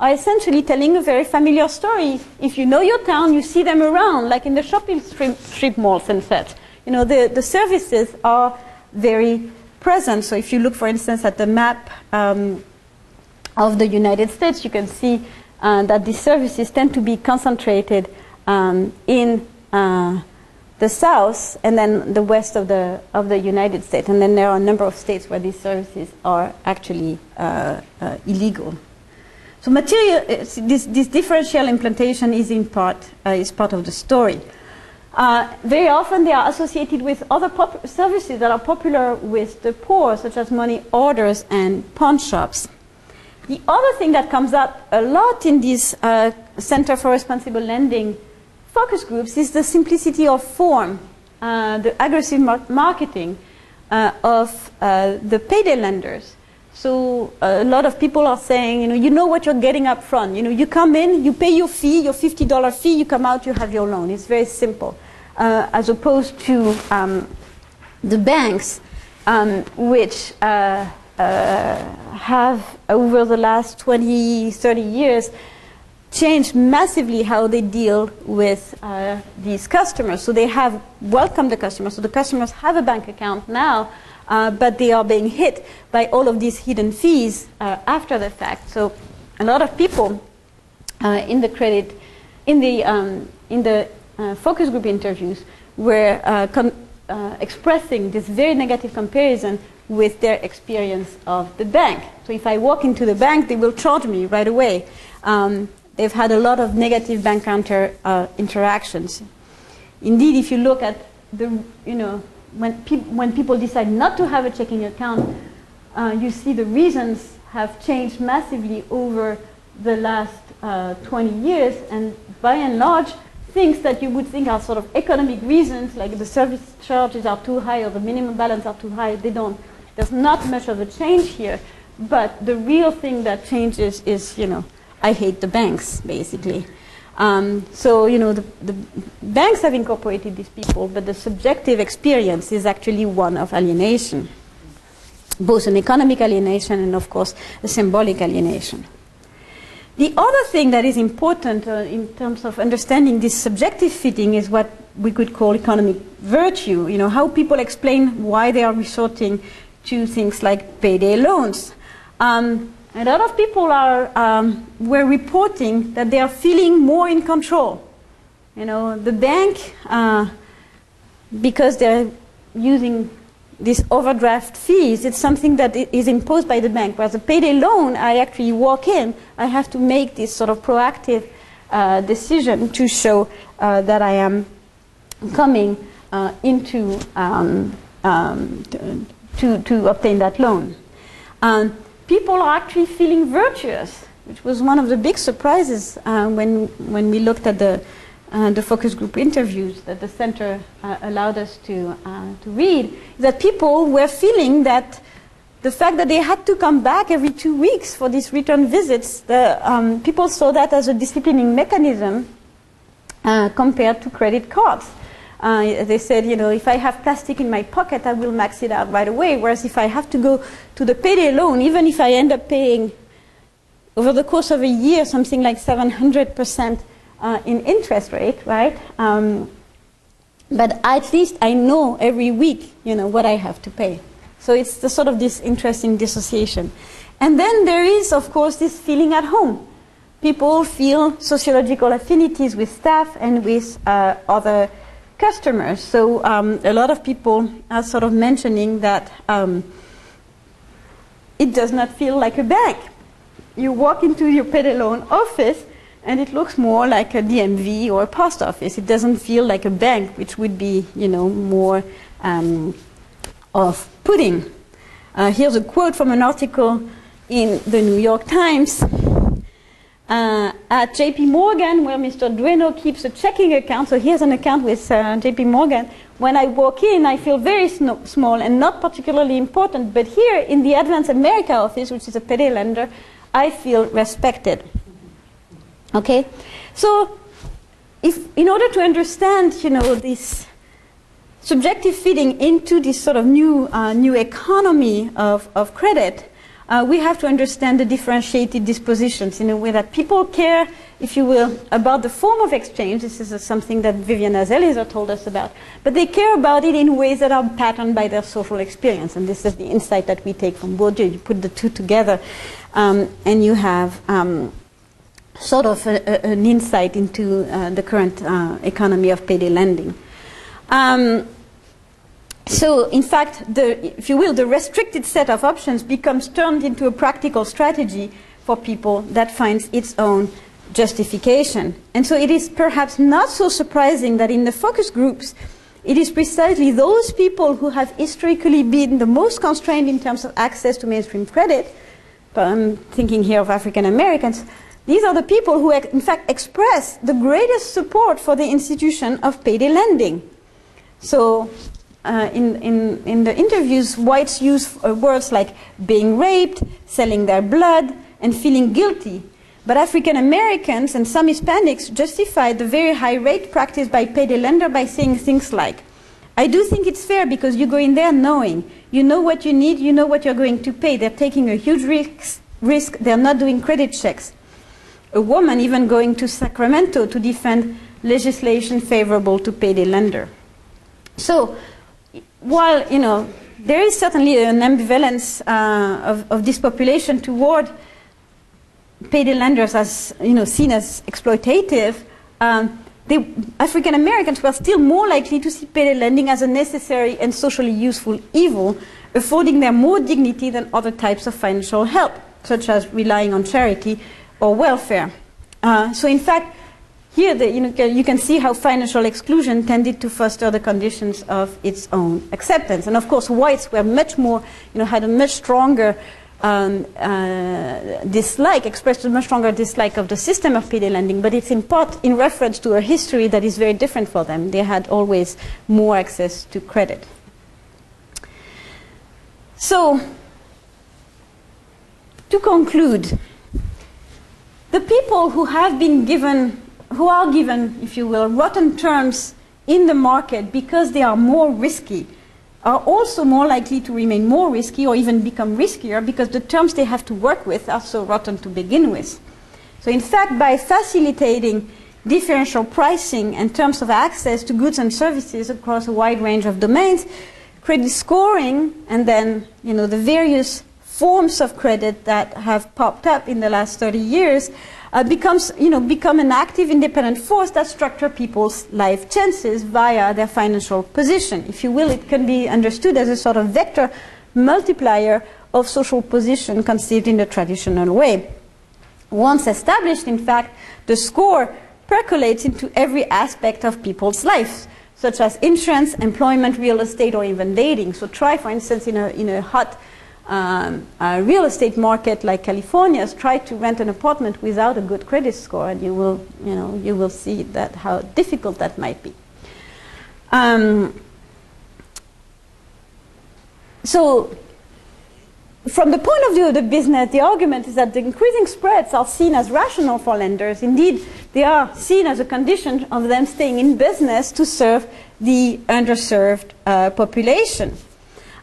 are essentially telling a very familiar story. If you know your town, you see them around, like in the shopping strip, strip malls and such. You know, the, the services are very present. So if you look, for instance, at the map um, of the United States, you can see uh, that these services tend to be concentrated um, in uh, the South and then the West of the of the United States. And then there are a number of states where these services are actually uh, uh, illegal. So material, uh, this this differential implantation is in part uh, is part of the story. Uh, very often they are associated with other services that are popular with the poor, such as money orders and pawn shops. The other thing that comes up a lot in these uh, Center for Responsible Lending focus groups is the simplicity of form, uh, the aggressive mar marketing uh, of uh, the payday lenders. So uh, a lot of people are saying, you know, you know what you're getting up front. You know, you come in, you pay your fee, your fifty dollar fee, you come out, you have your loan. It's very simple. Uh, as opposed to um, the banks, um, which uh, uh, have, over the last twenty, thirty years, changed massively how they deal with uh, these customers. So they have welcomed the customers. So the customers have a bank account now. Uh, but they are being hit by all of these hidden fees uh, after the fact. So, a lot of people uh, in the credit, in the um, in the uh, focus group interviews were uh, com uh, expressing this very negative comparison with their experience of the bank. So, if I walk into the bank, they will charge me right away. Um, they've had a lot of negative bank counter uh, interactions. Indeed, if you look at the, you know. When, pe when people decide not to have a checking account, uh, you see the reasons have changed massively over the last uh, twenty years, and by and large, things that you would think are sort of economic reasons, like the service charges are too high or the minimum balance are too high, they don't. There's not much of a change here, but the real thing that changes is, you know, I hate the banks, basically. Um, so, you know, the, the banks have incorporated these people, but the subjective experience is actually one of alienation, both an economic alienation and, of course, a symbolic alienation. The other thing that is important uh, in terms of understanding this subjective fitting is what we could call economic virtue, you know, how people explain why they are resorting to things like payday loans. Um, A lot of people are, um, were reporting that they are feeling more in control. You know, the bank, uh, because they're using these overdraft fees, it's something that is imposed by the bank. Whereas a payday loan, I actually walk in, I have to make this sort of proactive uh, decision to show uh, that I am coming uh, into um, um, to, to obtain that loan. Um, people are actually feeling virtuous, which was one of the big surprises uh, when, when we looked at the, uh, the focus group interviews that the center uh, allowed us to, uh, to read, that people were feeling that the fact that they had to come back every two weeks for these return visits, the, um, people saw that as a disciplining mechanism uh, compared to credit cards. Uh, they said, you know, if I have plastic in my pocket, I will max it out right away, whereas if I have to go to the payday loan, even if I end up paying over the course of a year something like seven hundred percent uh, in interest rate, right? Um, but at least I know every week, you know, what I have to pay. So it's the sort of this interesting dissociation. And then there is, of course, this feeling at home. People feel sociological affinities with staff and with uh, other customers. So um, a lot of people are sort of mentioning that um, it does not feel like a bank. You walk into your payday loan office and it looks more like a D M V or a post office. It doesn't feel like a bank, which would be, you know, more um, of pudding. Uh, here's a quote from an article in the New York Times. Uh, at J P Morgan, where Mister Dreno keeps a checking account, so here's an account with uh, J P Morgan, when I walk in, I feel very small and not particularly important, but here in the Advance America office, which is a payday lender, I feel respected. Okay? So, if, in order to understand, you know, this subjective feeding into this sort of new, uh, new economy of, of credit, uh, we have to understand the differentiated dispositions in a way that people care, if you will, about the form of exchange. This is uh, something that Viviana Zelizer told us about. But they care about it in ways that are patterned by their social experience. And this is the insight that we take from Bourdieu. You put the two together um, and you have um, sort of a, a, an insight into uh, the current uh, economy of payday lending. Um, So, in fact, the, if you will, the restricted set of options becomes turned into a practical strategy for people that finds its own justification. And so it is perhaps not so surprising that in the focus groups, it is precisely those people who have historically been the most constrained in terms of access to mainstream credit, but I'm thinking here of African Americans, these are the people who, in fact, express the greatest support for the institution of payday lending. So, Uh, in, in, in the interviews, whites use uh, words like being raped, selling their blood, and feeling guilty. But African Americans and some Hispanics justify the very high rate practiced by payday lender by saying things like, I do think it's fair because you go in there knowing. You know what you need, you know what you're going to pay. They're taking a huge risk, risk. They're not doing credit checks. A woman even going to Sacramento to defend legislation favorable to payday lender. So, while, you know, there is certainly an ambivalence uh, of, of this population toward payday lenders as, you know, seen as exploitative, um, they, African Americans were still more likely to see payday lending as a necessary and socially useful evil, affording them more dignity than other types of financial help, such as relying on charity or welfare. Uh, so, in fact, here, the, you know, you can see how financial exclusion tended to foster the conditions of its own acceptance. And of course, whites were much more, you know, had a much stronger um, uh, dislike, expressed a much stronger dislike of the system of payday lending, but it's in part in reference to a history that is very different for them. They had always more access to credit. So, to conclude, the people who have been given who are given, if you will, rotten terms in the market because they are more risky, are also more likely to remain more risky or even become riskier because the terms they have to work with are so rotten to begin with. So in fact, by facilitating differential pricing and terms of access to goods and services across a wide range of domains, credit scoring and then, you know, the various forms of credit that have popped up in the last thirty years Uh, becomes, you know, become an active independent force that structures people's life chances via their financial position. If you will, it can be understood as a sort of vector multiplier of social position conceived in the traditional way. Once established, in fact, the score percolates into every aspect of people's lives. such as insurance, employment, real estate, or even dating. So try, for instance, in a, in a hot um, uh, real estate market like California's, try to rent an apartment without a good credit score, and you will, you know, you will see that how difficult that might be. Um, so, from the point of view of the business, the argument is that the increasing spreads are seen as rational for lenders. Indeed, they are seen as a condition of them staying in business to serve the underserved uh, population.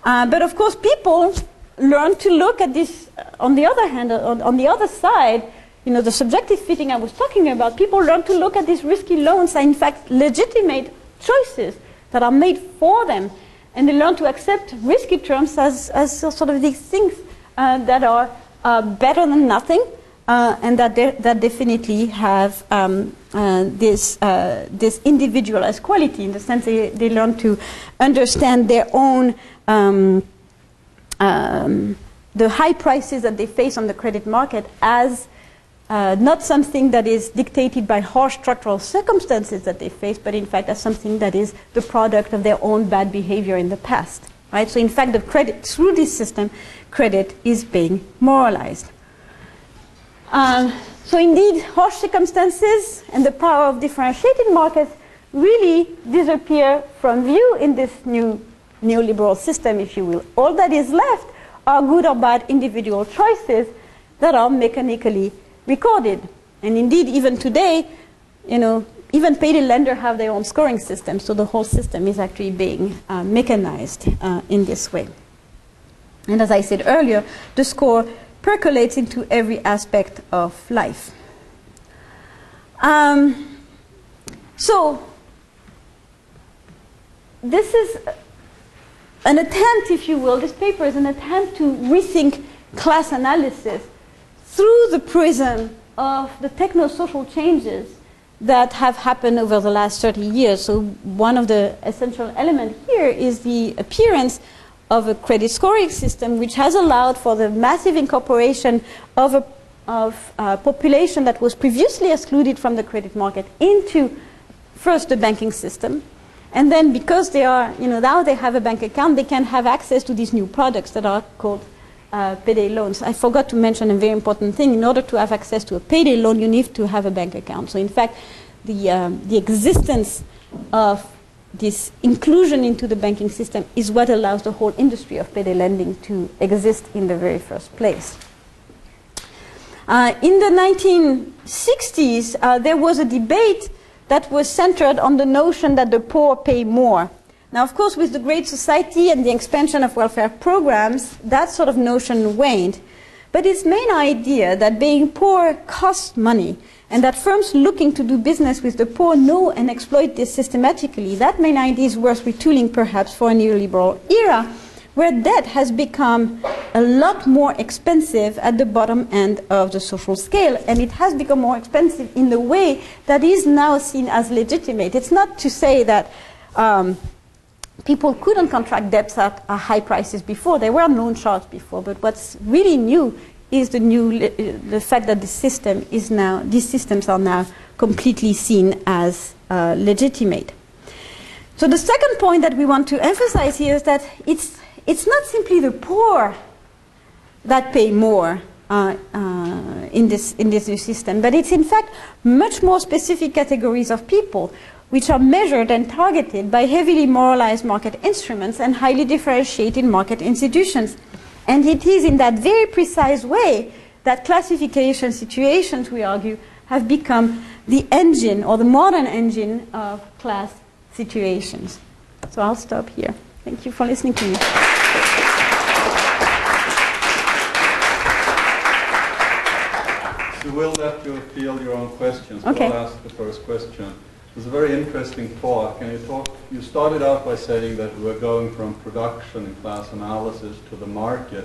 Uh, but of course, people learn to look at this. On the other hand, on, on the other side, you know, the subjective fitting I was talking about, people learn to look at these risky loans as, in fact, legitimate choices that are made for them. And they learn to accept risky terms as, as sort of these things uh, that are uh, better than nothing, uh, and that, de that definitely have um, uh, this, uh, this individualized quality, in the sense they, they learn to understand their own, um, um, the high prices that they face on the credit market as uh, not something that is dictated by harsh structural circumstances that they face, but in fact as something that is the product of their own bad behavior in the past, right? So in fact, the credit, through this system, credit is being moralized. Um, so indeed, harsh circumstances and the power of differentiated markets really disappear from view in this new neoliberal system, if you will. All that is left are good or bad individual choices that are mechanically recorded. And indeed, even today, you know, even payday lenders have their own scoring system, so the whole system is actually being uh, mechanized uh, in this way. And as I said earlier, the score percolates into every aspect of life. Um, so, this is an attempt, if you will, this paper is an attempt to rethink class analysis through the prism of the techno-social changes that have happened over the last thirty years. So one of the essential elements here is the appearance of a credit scoring system, which has allowed for the massive incorporation of a of a population that was previously excluded from the credit market into, first, the banking system. And then, because they are, you know, now they have a bank account, they can have access to these new products that are called Uh, payday loans. I forgot to mention a very important thing. In order to have access to a payday loan, you need to have a bank account. So in fact, the, um, the existence of this inclusion into the banking system is what allows the whole industry of payday lending to exist in the very first place. Uh, in the nineteen sixties, uh, there was a debate that was centered on the notion that the poor pay more. Now, of course, with the Great Society and the expansion of welfare programs, that sort of notion waned. But its main idea, that being poor costs money, and that firms looking to do business with the poor know and exploit this systematically, that main idea is worth retooling, perhaps, for a neoliberal era, where debt has become a lot more expensive at the bottom end of the social scale. And it has become more expensive in a way that is now seen as legitimate. It's not to say that Um, people couldn't contract debts at uh, high prices before. There were loan sharks before, but what's really new is the new uh, the fact that the system is now these systems are now completely seen as uh, legitimate. So the second point that we want to emphasize here is that it's it's not simply the poor that pay more uh, uh, in this in this new system, but it's in fact much more specific categories of people, which are measured and targeted by heavily moralized market instruments and highly differentiated market institutions. And it is in that very precise way that classification situations, we argue, have become the engine, or the modern engine, of class situations. So I'll stop here. Thank you for listening to me. You will let you field your own questions. Okay. I'll ask the first question. It's a very interesting talk, and you, talk, you started out by saying that we're going from production and class analysis to the market,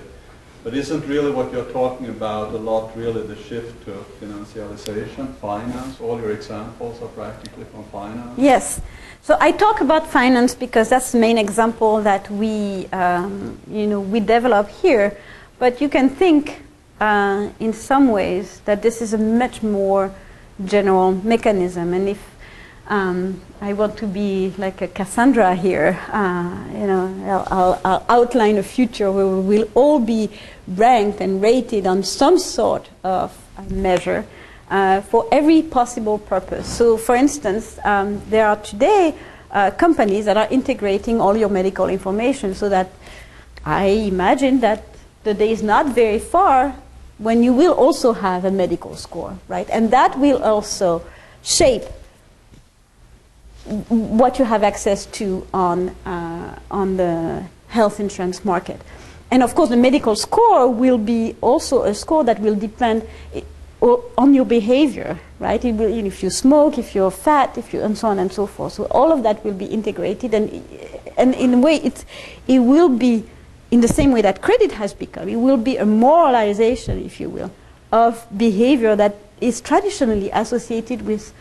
but isn't really what you're talking about a lot really the shift to financialization, finance? All your examples are practically from finance. Yes. So I talk about finance because that's the main example that we, um, you know, we develop here, but you can think uh, in some ways that this is a much more general mechanism, and if Um, I want to be like a Cassandra here. Uh, you know, I'll, I'll, I'll outline a future where we will all be ranked and rated on some sort of measure uh, for every possible purpose. So, for instance, um, there are today uh, companies that are integrating all your medical information, so that I imagine that the day is not very far when you will also have a medical score, right? And that will also shape what you have access to on, uh, on the health insurance market. And of course the medical score will be also a score that will depend on your behavior, right? It will, if you smoke, if you're fat, if you, and so on and so forth. So all of that will be integrated, and, and in a way it's, it will be, in the same way that credit has become, it will be a moralization, if you will, of behavior that is traditionally associated with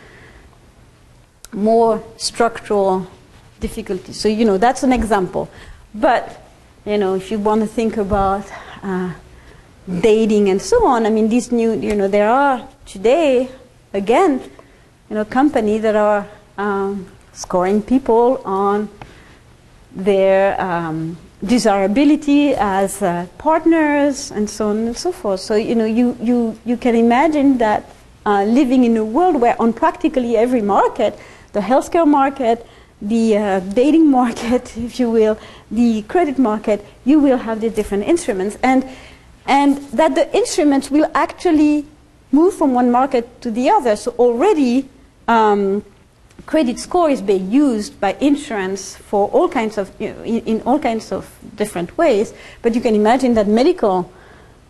more structural difficulties. So, you know, that's an example. But, you know, if you want to think about uh, dating and so on, I mean, these new, you know, there are today, again, you know, companies that are um, scoring people on their um, desirability as uh, partners and so on and so forth. So, you know, you, you, you can imagine that uh, living in a world where on practically every market, the healthcare market, the uh, dating market, if you will, the credit market, you will have the different instruments. And, and that the instruments will actually move from one market to the other. So already, um, credit score is being used by insurance for all kinds of, you know, in, in all kinds of different ways, but you can imagine that medical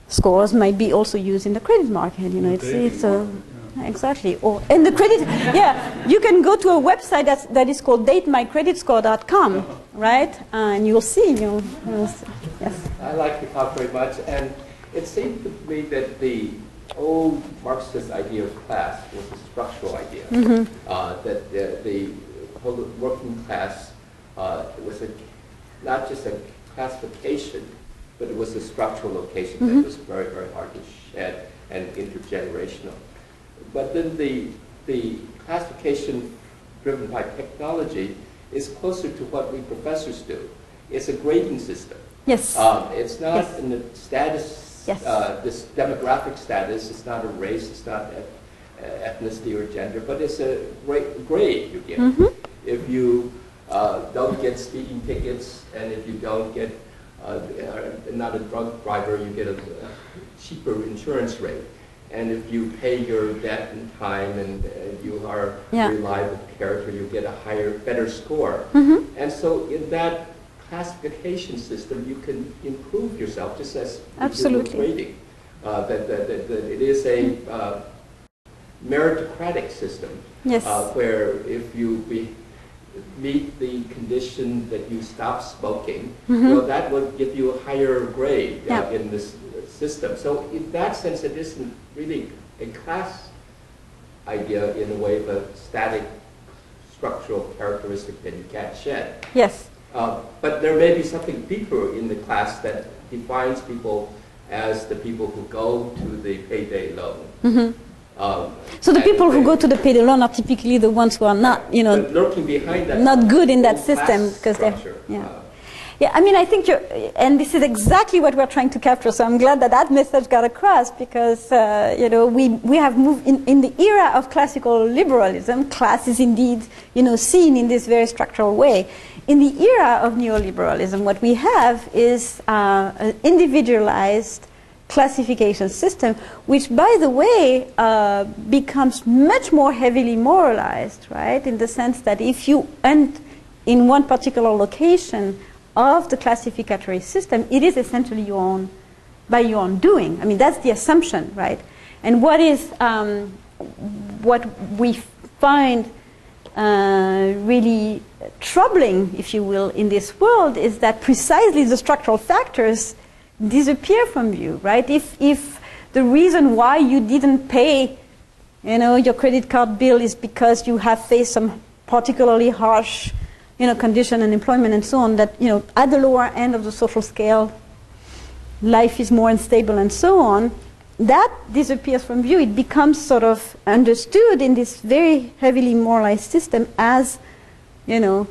scores might be also used in the credit market. You know, it's, it's a, yeah. Exactly. Or and the credit, yeah, you can go to a website that's, that is called date my credit score dot com, right? Uh, and you'll see, you'll, you'll see. Yes. I like the talk very much, and it seemed to me that the old Marxist idea of class was a structural idea, mm-hmm. uh, that the, the working class uh, was a, not just a classification, but it was a structural location, mm-hmm. that was very, very hard to shed and intergenerational. But then the, the classification driven by technology is closer to what we professors do. It's a grading system. Yes. Um, it's not yes. in the status. Yes. Uh, this demographic status, it's not a race, it's not et ethnicity or gender, but it's a grade you get. Mm-hmm. If you uh, don't get speeding tickets, and if you don't get, uh, not a drunk driver, you get a cheaper insurance rate. And if you pay your debt in time, and uh, you are yeah. a reliable character, you get a higher, better score. Mm-hmm. And so in that classification system, you can improve yourself just as absolutely grading. Uh, that, that, that, that it is a uh, meritocratic system, yes. uh, where if you be, meet the condition that you stop smoking, mm-hmm. well, that will give you a higher grade uh, yeah. in this system. So in that sense, it isn't really a class idea in a way of a static structural characteristic that you can't shed. Yes. Uh, but there may be something deeper in the class that defines people as the people who go to the payday loan. Mm-hmm. um, so the people who go to the payday loan are typically the ones who are not, you know, lurking behind that, not good in that system because they're, yeah. Uh, yeah, I mean, I think you're, and this is exactly what we're trying to capture. So I'm glad that that message got across, because uh, you know, we we have moved in, in the era of classical liberalism. Class is indeed, you know, seen in this very structural way. In the era of neoliberalism, what we have is uh, an individualized classification system, which, by the way, uh, becomes much more heavily moralized, right? In the sense that if you end in one particular location of the classificatory system, it is essentially your own, by your own doing. I mean, that's the assumption, right? And what is um, what we find Uh, really troubling, if you will, in this world is that precisely the structural factors disappear from you, right? If, if the reason why you didn't pay, you know, your credit card bill is because you have faced some particularly harsh, you know, condition, unemployment and so on, that, you know, at the lower end of the social scale, life is more unstable and so on, that disappears from view. It becomes sort of understood in this very heavily moralized system as, you know,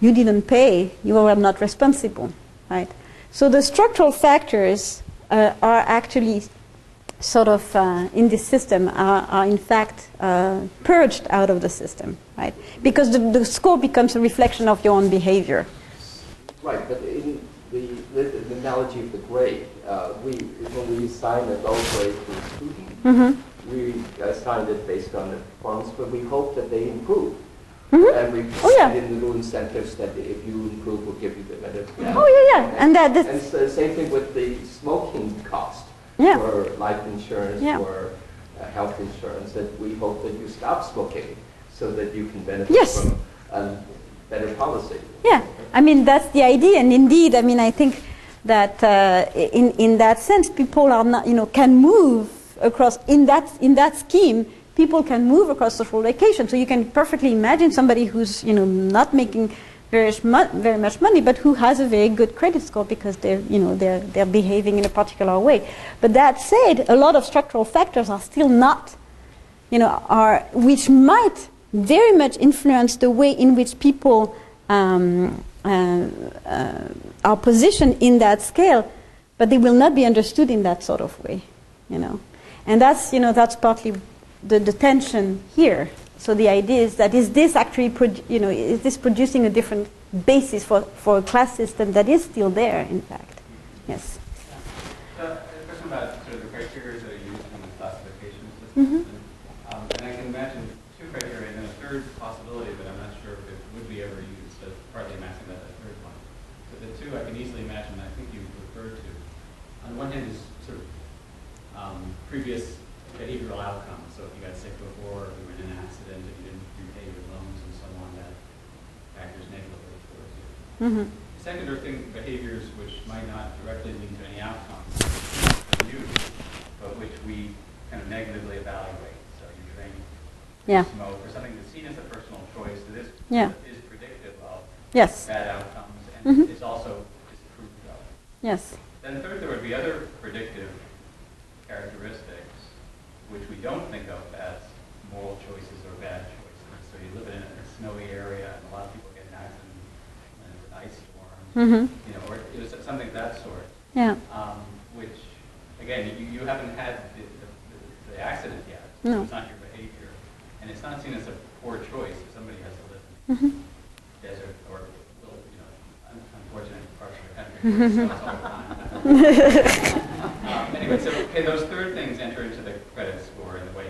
you didn't pay, you were not responsible, right? So the structural factors uh, are actually sort of uh, in this system are, are in fact uh, purged out of the system, right? Because the, the score becomes a reflection of your own behavior. Right, but in the, the, the analogy of the grade, uh, we, when we assign a low grade to a student, mm-hmm. we assign it based on the performance, but we hope that they improve. Mm-hmm. And we oh, yeah. in the new incentives that if you improve, we'll give you the better. Yeah. Oh, yeah, yeah. And, and, that, that's and so the same thing with the smoking cost yeah. for life insurance yeah. or uh, health insurance, that we hope that you stop smoking so that you can benefit yes. from a better policy. Yeah, I mean, that's the idea. And indeed, I mean, I think that uh, in, in that sense, people are not, you know, can move across in that, in that scheme. People can move across social location. So you can perfectly imagine somebody who's, you know, not making very, very much money, but who has a very good credit score because they're, you know, they're, they're behaving in a particular way. But that said, a lot of structural factors are still not, you know, are, which might very much influence the way in which people um, uh, uh, are positioned in that scale, but they will not be understood in that sort of way, you know. And that's, you know, that's partly The, the tension here. So the idea is that is this actually, you know, is this producing a different basis for, for a class system that is still there, in fact? Yes? Yeah. So, a question about sort of the criteria that are used in the classification system. Mm-hmm. um, and I can imagine two criteria and then a third possibility, but I'm not sure if it would be ever used, so partly matching that third one. So the two I can easily imagine, I think you referred to. On the one hand is sort of um, previous behavioral outcomes. So if you got sick before, if you were in an accident, if you didn't repay your loans and so on, that factors negatively towards you. Mm-hmm. The second are things, behaviors which might not directly lead to any outcome for you, but which we kind of negatively evaluate. So you drink, yeah. you smoke, or something that's seen as a personal choice. This yeah. is predictive of yes. bad outcomes, and mm-hmm. it's also disproved of. Yes. Then third, there would be other predictive characteristics which we don't think of as moral choices or bad choices. So you live in a snowy area, and a lot of people get an accident and it's an ice storm, mm-hmm. you know, or it was something of that sort. Yeah. Um, which, again, you, you haven't had the, the, the accident yet. So no. It's not your behavior, and it's not seen as a poor choice if somebody has to live in mm-hmm. the desert or, you know, unfortunate parts of the country. Where mm-hmm. it's all the time. um, anyway, so okay, those third things enter into the credit score and the way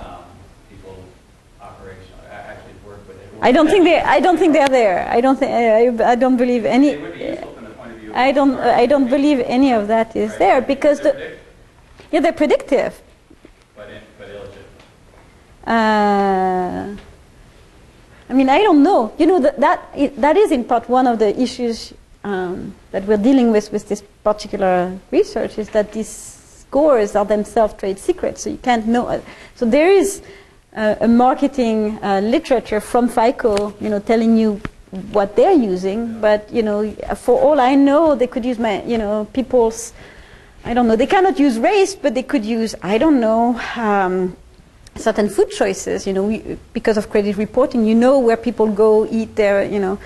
um, people operational actually work with it. I don't think they. I don't think they're there. I don't think. I, I don't believe any. They would be useful from the point of view of I don't. Uh, I don't believe any of that is right. there because they're the. Predictive. Yeah, they're predictive. But, in, but illegitimate. Uh, I mean, I don't know. You know that that that is in part one of the issues. Um, that we're dealing with with this particular research is that these scores are themselves trade secrets, so you can't know it. So there is uh, a marketing uh, literature from FICO, you know, telling you what they're using, but you know, for all I know, they could use my, you know, people's, I don't know, they cannot use race, but they could use, I don't know, um, certain food choices. You know, we, because of credit reporting, you know where people go eat their, you know.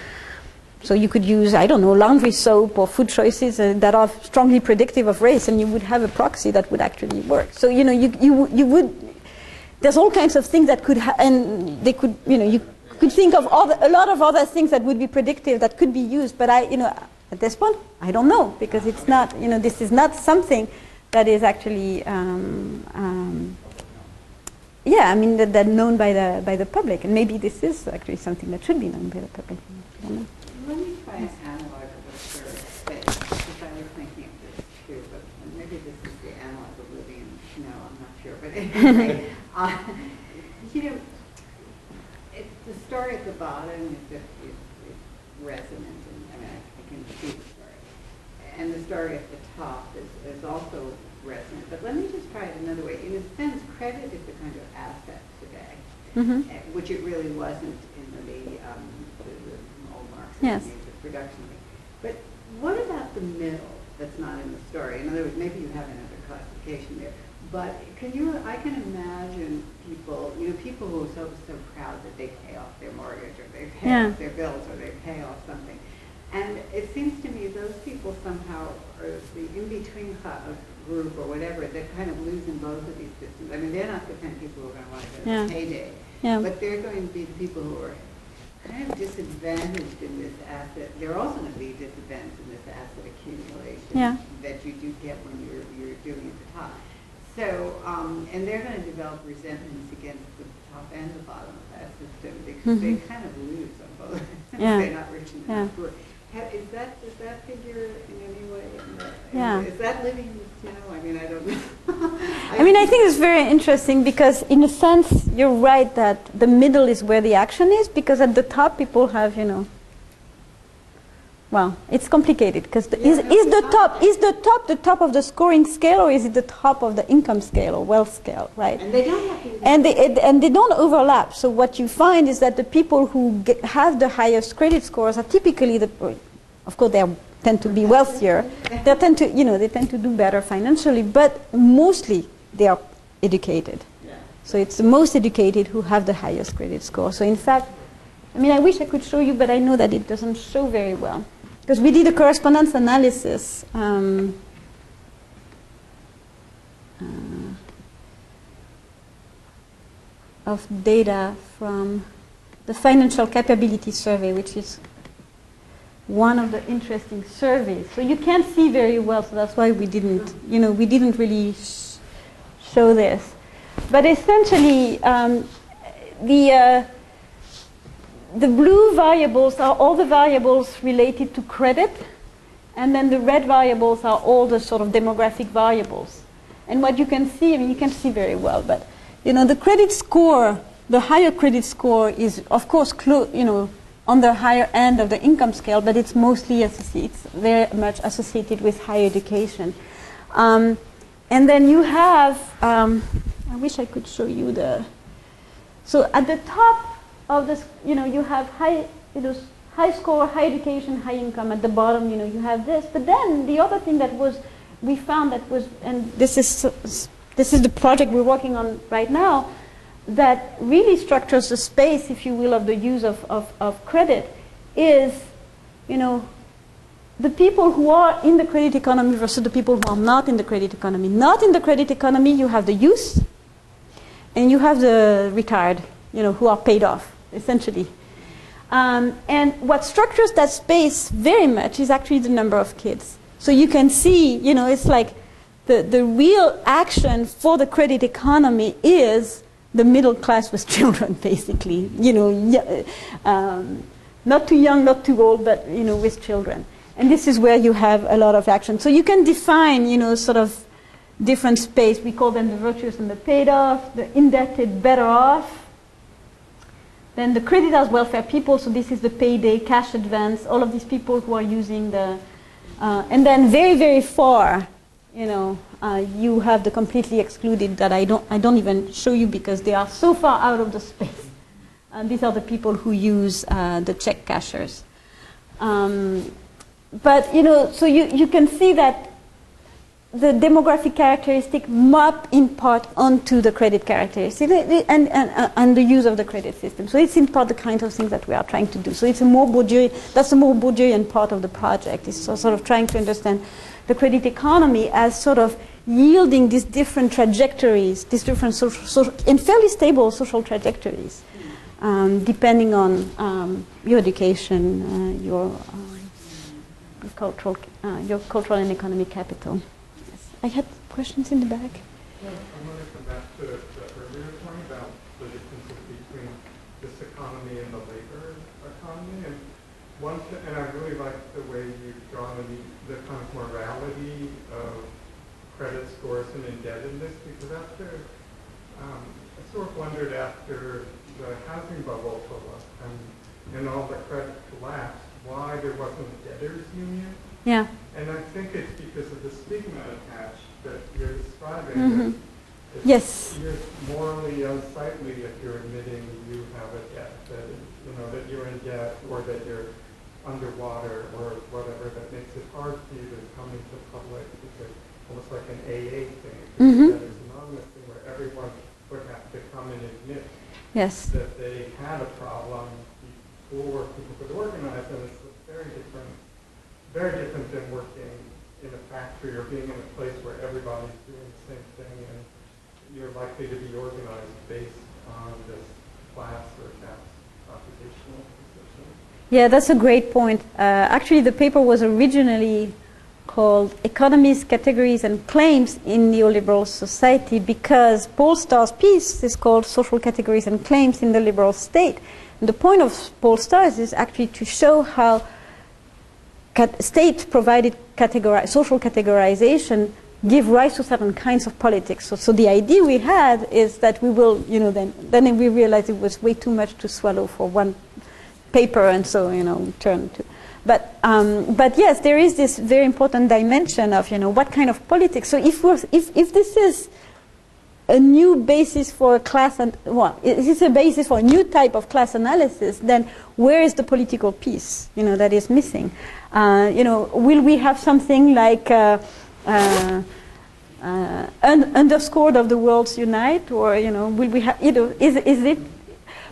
So you could use, I don't know, laundry soap or food choices uh, that are strongly predictive of race, and you would have a proxy that would actually work. So, you know, you, you, you would, there's all kinds of things that could, ha and they could, you know, you could think of other, a lot of other things that would be predictive that could be used, but I, you know, at this point, I don't know, because it's not, you know, this is not something that is actually, um, um, yeah, I mean, that, that known by the, by the public, and maybe this is actually something that should be known by the public. I don't know. Let me try an analog of what you're saying, because I was thinking of this too, but maybe this is the analog of living in snow, I'm not sure, but anyway, uh, you know, it, the story at the bottom is, if, is, is resonant, and I mean, I, I can see the story, and the story at the top is, is also resonant, but let me just try it another way. In a sense, credit is a kind of asset today, mm-hmm. which it really wasn't in the um, Yes. Production. But what about the middle? that's not in the story. In other words, maybe you have another classification there. But can you, I can imagine people, you know, people who are so, so proud that they pay off their mortgage or they pay yeah. off their bills or they pay off something. And it seems to me those people somehow are the in-between group or whatever, they're kind of losing both of these systems. I mean, they're not the kind of people who are going to want to go to yeah. the payday. Yeah. But they're going to be the people who are kind of disadvantaged in this asset. They're also going to be disadvantaged in this asset accumulation yeah. that you do get when you're, you're doing at the top. So, um, and they're going to develop resentments against the top and the bottom of that system because mm-hmm. they kind of lose on both. Yeah. They're not rich enough. Yeah. Is that, is that figure in any way? In the, yeah. Is that living, you know, I mean, I don't know. I, I mean, I think it's very interesting because in a sense, you're right that the middle is where the action is because at the top people have, you know, well, it's complicated because yeah, is, no, is the top, is the top the top of the scoring scale or is it the top of the income scale or wealth scale, right? And they don't, have to and they, and they don't overlap. So what you find is that the people who get, have the highest credit scores are typically the, of course, they are, tend to be wealthier. They tend to, you know, they tend to do better financially, but mostly they are educated. Yeah. So it's the most educated who have the highest credit score. So in fact, I mean, I wish I could show you, but I know that it doesn't show very well. Because we did a correspondence analysis. Um, uh, of data from the Financial Capability Survey, which is one of the interesting surveys. So you can't see very well, so that's why we didn't, you know, we didn't really sh show this. But essentially, um, the uh, the blue variables are all the variables related to credit, and then the red variables are all the sort of demographic variables. And what you can see, I mean, you can see very well, but, you know, the credit score, the higher credit score is, of course, clo you know, on the higher end of the income scale, but it's mostly associated, it's very much associated with higher education. Um, and then you have, um, I wish I could show you the, so at the top, of this, you know, you have high, you know, high score, high education, high income. At the bottom, you know, you have this. But then the other thing that was, we found that was, and this is this is the project we're working on right now, that really structures the space, if you will, of the use of of, of credit, is, you know, the people who are in the credit economy versus the people who are not in the credit economy. Not in the credit economy, you have the youth, and you have the retired, you know, who are paid off. Essentially. Um, and what structures that space very much is actually the number of kids. So you can see, you know, it's like the, the real action for the credit economy is the middle class with children, basically. You know, um, not too young, not too old, but, you know, with children. And this is where you have a lot of action. So you can define, you know, sort of different space. We call them the virtuous and the paid off, the indebted better off. Then the creditors, welfare people, so this is the payday, cash advance, all of these people who are using the, uh, and then very, very far, you know, uh, you have the completely excluded that I don't, I don't even show you because they are so far out of the space. And these are the people who use uh, the check cashers. Um, but, you know, so you, you can see that the demographic characteristic map in part onto the credit characteristic and, and, and the use of the credit system. So it's in part the kind of things that we are trying to do. So it's a more Bourdieu, that's a more Bourdieuian part of the project. It's so sort of trying to understand the credit economy as sort of yielding these different trajectories, these different social, social and fairly stable social trajectories, um, depending on um, your education, uh, your, uh, your, cultural, uh, your cultural and economic capital. I had questions in the back. Yeah, I want to come back to the earlier point about the differences between this economy and the labor economy. And one, and I really like the way you've drawn the, the kind of morality of credit scores and indebtedness, because after, um, I sort of wondered after the housing bubble fell up and, and all the credit collapsed, why there wasn't a debtors union. Yeah. And I think it's because of the stigma attached that you're describing. Mm-hmm. It's, yes. You're morally unsightly if you're admitting you have a debt, that, you know, that you're in debt or that you're underwater or whatever that makes it hard for you to come into public because almost like an A A thing. Mm-hmm. That is anonymous thing where everyone would have to come and admit yes. that they had a problem before people could organize, and it's very different, very different than working in a factory or being in a place where everybody's doing the same thing and you're likely to be organized based on this class or that occupational position. Yeah, that's a great point. Uh, actually, the paper was originally called Economies, Categories, and Claims in Neoliberal Society because Paul Starr's piece is called Social Categories and Claims in the Liberal State. And the point of Paul Starr is actually to show how state provided categori social categorization give rise to certain kinds of politics. So, so the idea we had is that we will, you know, then, then we realized it was way too much to swallow for one paper, and so, you know, we turned to. But, um, but yes, there is this very important dimension of, you know, what kind of politics. So if, we're, if, if this is a new basis for a class, and, well, if it's a basis for a new type of class analysis, then where is the political piece, you know, that is missing? Uh, you know, will we have something like... Uh, Uh, uh, un underscored of the world's unite, or you know, will we have? You know, is is it?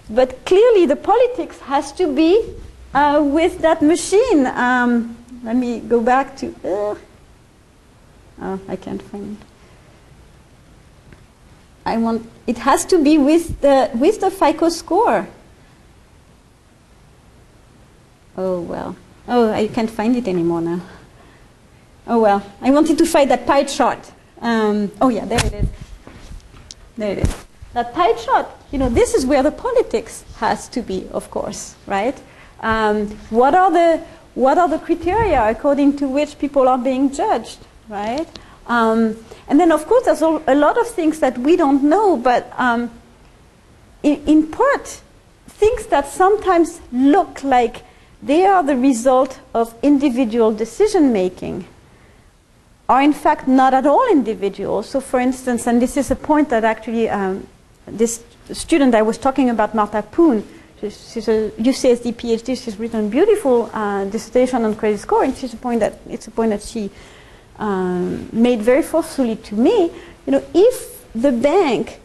But clearly, the politics has to be uh, with that machine. Um, let me go back to. Uh, oh, I can't find it. I want. It has to be with the with the FICO score. Oh well. Oh, I can't find it anymore now. Oh well, I wanted to find that pie chart. Um, oh yeah, there it is. There it is. That pie chart, you know, this is where the politics has to be, of course, right? Um, what are the what are the criteria according to which people are being judged, right? Um, and then, of course, there's a lot of things that we don't know, but um, in, in part, things that sometimes look like they are the result of individual decision making are in fact not at all individual. So for instance, and this is a point that actually um, this student I was talking about, Martha Poon, she's, she's a U C S D PhD, she's written a beautiful uh, dissertation on credit scoring. She's a point that, it's a point that she um, made very forcefully to me. You know, if the bank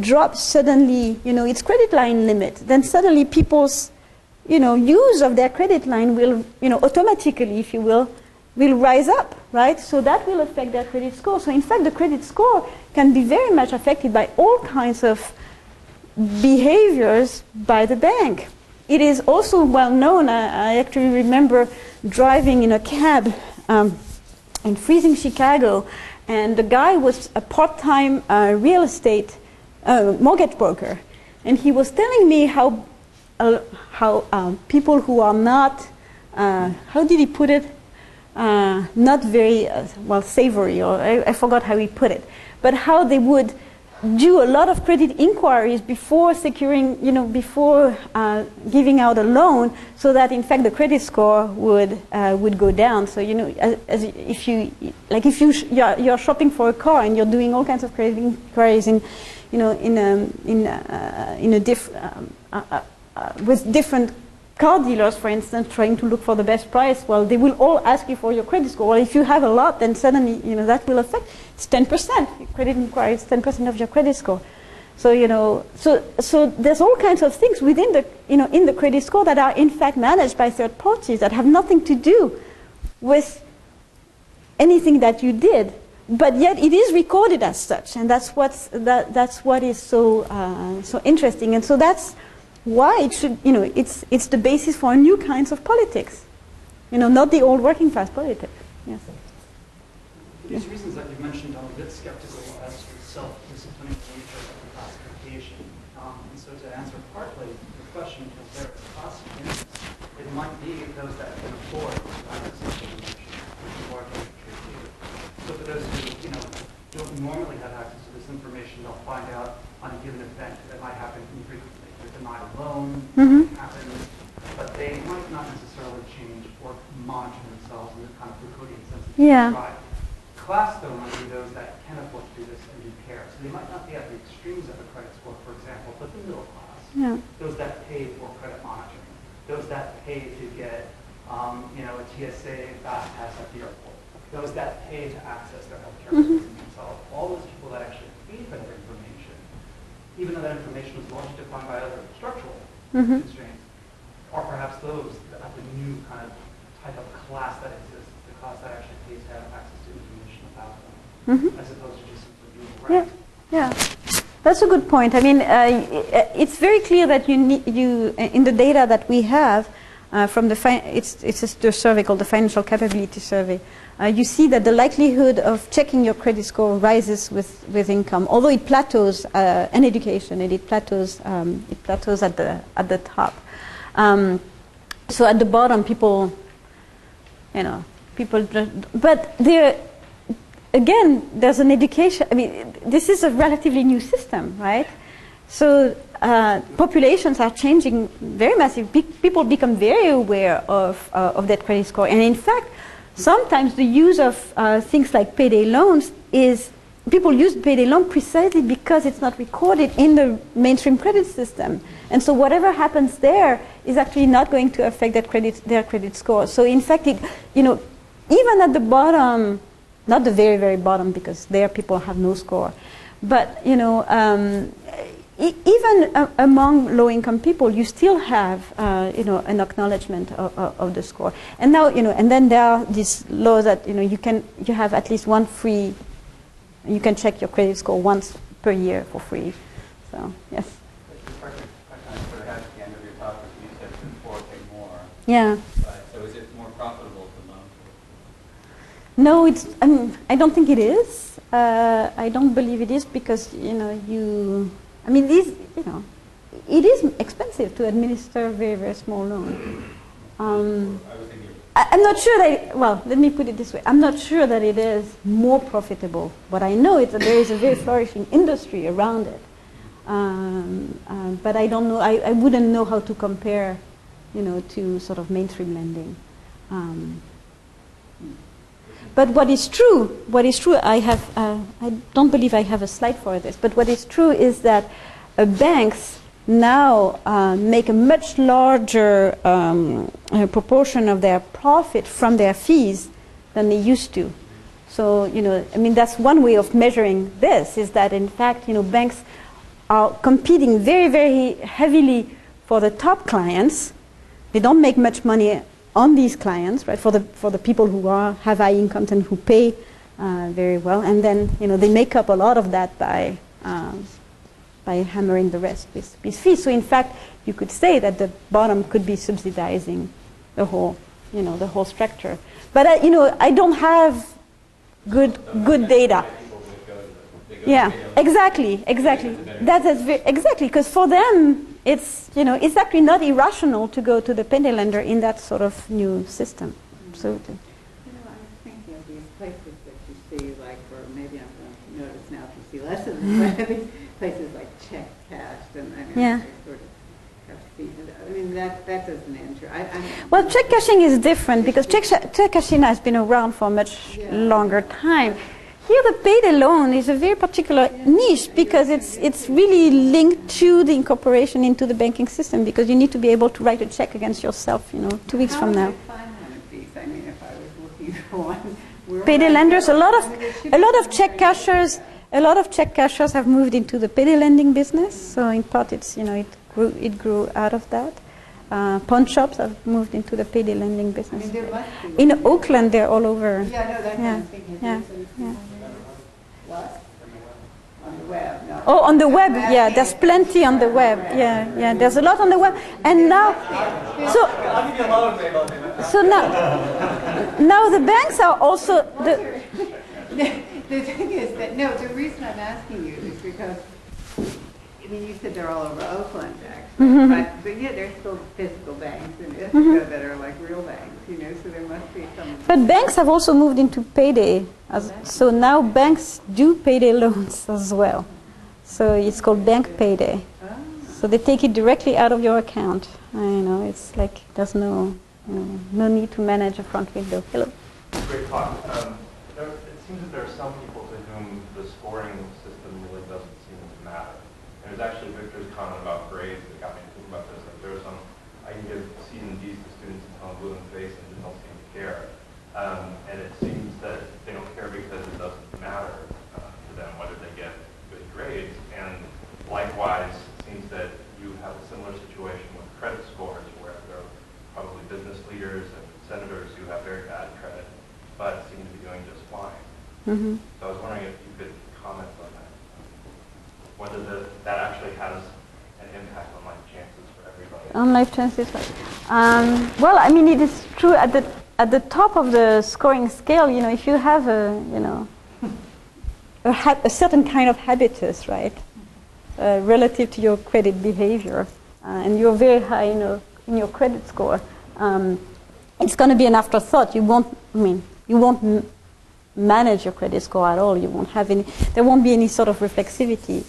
drops suddenly, you know, its credit line limit, then suddenly people's, you know, use of their credit line will, you know, automatically, if you will, will rise up, right? So that will affect their credit score. So in fact, the credit score can be very much affected by all kinds of behaviors by the bank. It is also well known, I, I actually remember driving in a cab um, in freezing Chicago, and the guy was a part-time uh, real estate uh, mortgage broker. And he was telling me how, uh, how um, people who are not, uh, how did he put it? Uh, not very, uh, well, savory, or I, I forgot how he put it, but how they would do a lot of credit inquiries before securing, you know, before uh, giving out a loan, so that in fact the credit score would uh, would go down. So you know, as, as if you like, if you sh you're, you're shopping for a car and you're doing all kinds of credit inquiries in, you know, in um, in uh, in a diff um, uh, uh, uh, with different car dealers, for instance, trying to look for the best price, well, they will all ask you for your credit score. Well, if you have a lot, then suddenly, you know, that will affect, it's ten percent. Your credit inquiry is ten percent of your credit score. So, you know, so, so there's all kinds of things within the, you know, in the credit score that are in fact managed by third parties that have nothing to do with anything that you did. But yet it is recorded as such, and that's what's, that, that's what is so, uh, so interesting. And so that's why it should, you know, it's it's the basis for new kinds of politics, you know, not the old working class politics. Yes. These reasons that you mentioned, I'm a bit skeptical as to the self-disciplinary nature of the classification. Um, and so, to answer partly the question, if there are class units, it might be those that can afford information, so for those who, you know, don't normally have access to this information, they'll find out on a given event that might happen infrequently. Denied a loan, mm-hmm. happens, but they might not necessarily change or monitor themselves in the kind of Foucauldian sense that yeah. you described. Class, though, might be those that can afford to do this and do care. So they might not be at the extremes of a credit score, for example, but the middle class, yeah. those that pay for credit monitoring, those that pay to get um, T S A fast-pass at the airport, those that pay to access their healthcare mm-hmm. system themselves, all those people that actually paid for their information, even though that information was largely defined by other structural mm-hmm. constraints, are perhaps those that have the new kind of type of class that exists, the class that actually pays to have access to information about them, mm-hmm. as opposed to just simply doing the right. Yeah. Yeah. That's a good point. I mean, uh, it's very clear that you need, you in the data that we have uh, from the fi it's it's a survey called the Financial Capability Survey. Uh, you see that the likelihood of checking your credit score rises with with income, although it plateaus uh, in education, and it plateaus um, it plateaus at the at the top. Um, so at the bottom, people, you know, people, but they're. Again, there's an education, I mean, this is a relatively new system, right? So uh, populations are changing very massively. People become very aware of, uh, of that credit score. And in fact, sometimes the use of uh, things like payday loans is, people use payday loan precisely because it's not recorded in the mainstream credit system. And so whatever happens there is actually not going to affect that credit, their credit score. So in fact, it, you know, even at the bottom, not the very, very bottom, because there people have no score. But, you know, um, e even uh, among low-income people, you still have, uh, you know, an acknowledgement of, of, of the score. And now, you know, and then there are these laws that, you know, you can, you have at least one free, you can check your credit score once per year for free. So, yes. Yeah. No, it's, I mean, I don't think it is. Uh, I don't believe it is because, you know, you, I mean, these, you know, it is expensive to administer a very, very small loan. Um, I, I'm not sure that, it, well, let me put it this way. I'm not sure that it is more profitable. What I know is that there is a very flourishing industry around it. Um, um, but I don't know, I, I wouldn't know how to compare, you know, to sort of mainstream lending. Um, But what is true, what is true, I have, uh, I don't believe I have a slide for this, but what is true is that uh, banks now uh, make a much larger um, uh, proportion of their profit from their fees than they used to. So, you know, I mean, that's one way of measuring this, is that in fact, you know, banks are competing very, very heavily for the top clients. They don't make much money on these clients, right? For the for the people who are have high incomes and who pay uh, very well, and then you know they make up a lot of that by um, by hammering the rest with, with fees. So in fact, you could say that the bottom could be subsidizing the whole, you know, the whole structure. But I, you know, I don't have good good data. Yeah, exactly, exactly. That is very, exactly because for them. It's, you know, it's actually not irrational to go to the payday lender in that sort of new system. Absolutely. You know, I think you know, these places that you see, like, or maybe I'm going to notice now if you see less of them, but these places like check cash, and I mean, yeah. I sort of have seen it. I mean, that, that doesn't enter. I, I well, check cashing is different because check, check cashing has been around for a much yeah. longer time. Here, the payday loan is a very particular yeah, niche because it's it's really linked to the incorporation into the banking system because you need to be able to write a check against yourself, you know, two weeks How from now. How do I find one of these? I mean, if I was looking for one, payday lenders, a lot of a lot of check cashers, a lot of check cashers have moved into the payday lending business. So in part, it's you know, it grew it grew out of that. Uh, pawn shops have moved into the payday lending business. I mean, there in there. Oakland, they're all over. Yeah, no, that's yeah. Kind of yeah. yeah. What? On the web. No. Oh, on the so web, yeah, there's plenty on the web. Yeah, yeah, there's a lot on the web. And now, so, so now, now the banks are also... The, the thing is that, no, the reason I'm asking you is because, I mean, you said they're all over Oakland, actually, mm-hmm. but, but yeah, there's still physical banks in Ithaca mm-hmm. that are like real banks, you know, so there must be some... But banks have also moved into payday, as, so now banks do payday loans as well. So it's called bank payday. Oh. So they take it directly out of your account. I know, it's like there's no, you know, no need to manage a front window. Hello. Great talk. Um, there, it seems that there are some people to whom the scoring system really doesn't seem to matter. There's actually Victor's comment about grades that got me thinking about this. Like there are some, I can give C's and D's to students until I'm blue in the face and they don't seem to care. Um, and it seems that they don't care because it doesn't matter uh, to them whether they get good grades. And likewise, it seems that you have a similar situation with credit scores, where there are probably business leaders and senators who have very bad credit, but seem to be doing just fine. Mm-hmm. So I was wondering if you could comment on that, whether the, that actually has an impact on life chances for everybody. On life chances, um, well, I mean, it is true at the at the top of the scoring scale. You know, if you have a you know a, ha a certain kind of habitus, right, uh, relative to your credit behavior, uh, and you're very high, you know, in your credit score, um, it's going to be an afterthought. You won't. I mean, you won't. M manage your credit score at all. You won't have any, there won't be any sort of reflexivity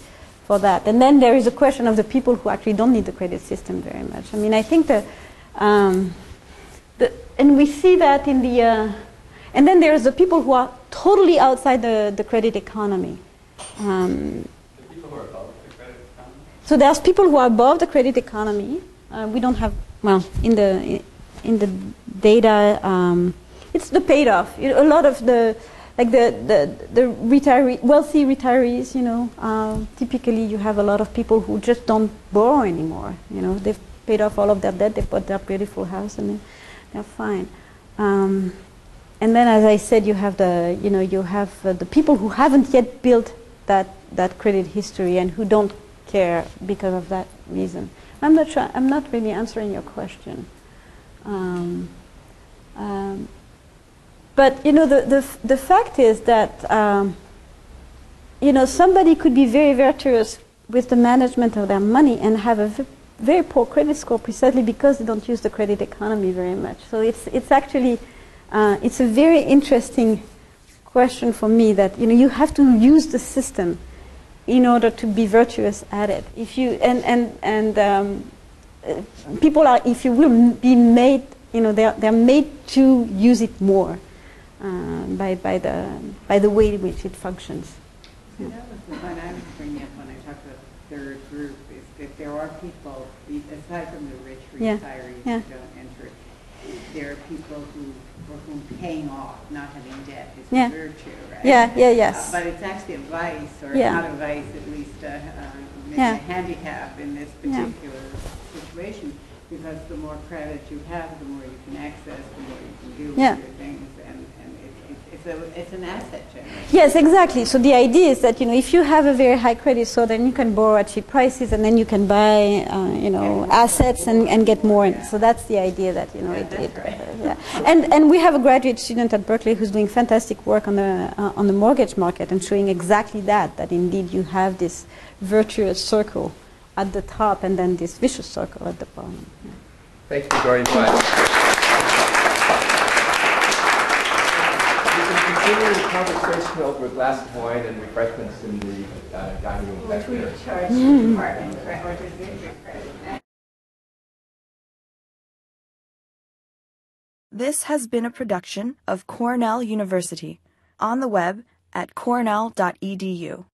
for that. And then there is a question of the people who actually don't need the credit system very much. I mean, I think that, um, the, and we see that in the, uh, and then there's the people who are totally outside the, the credit economy. Um, the people who are above the credit economy? So there's people who are above the credit economy. Uh, we don't have, well, in the, in the data, um, it's the paid off. You know, a lot of the, like the, the, the retiree, wealthy retirees, you know, um, typically you have a lot of people who just don't borrow anymore. You know, they've paid off all of their debt, they've bought their beautiful house, and they're fine. Um, and then, as I said, you have the, you know, you have uh, the people who haven't yet built that, that credit history and who don't care because of that reason. I'm not sure, I'm not really answering your question. Um, um, But, you know, the, the, f the fact is that, um, you know, somebody could be very virtuous with the management of their money and have a v very poor credit score precisely because they don't use the credit economy very much. So it's, it's actually, uh, it's a very interesting question for me that, you know, you have to use the system in order to be virtuous at it. If you, and, and, and um, uh, people are, if you will, be made, you know, they're, they're made to use it more. Uh, by, by, the, by the way in which it functions. So that was the one I was bringing up when I talked about the third group, is that there are people, aside from the rich retirees yeah. yeah. who don't enter, there are people who for whom paying off, not having debt, is yeah. a virtue, right? Yeah, yeah, yes. Uh, but it's actually a vice, or yeah. not a vice, at least a, um, yeah. a handicap in this particular yeah. situation, because the more credit you have, the more you can access, the more you can do yeah. with your things. So it's an asset generation. Yes, exactly. So the idea is that, you know, if you have a very high credit score, then you can borrow at cheap prices, and then you can buy, uh, you know, assets and, and get more. Yeah. So that's the idea that, you know, yeah, it, it right. uh, yeah. And and we have a graduate student at Berkeley who's doing fantastic work on the uh, on the mortgage market and showing exactly that, that indeed you have this virtuous circle at the top and then this vicious circle at the bottom. Yeah. Thank you very much. Continuing the conversation over a glass of wine and refreshments in the uh, dining room. Which we charge the department or the district. This has been a production of Cornell University, on the web at cornell dot e d u.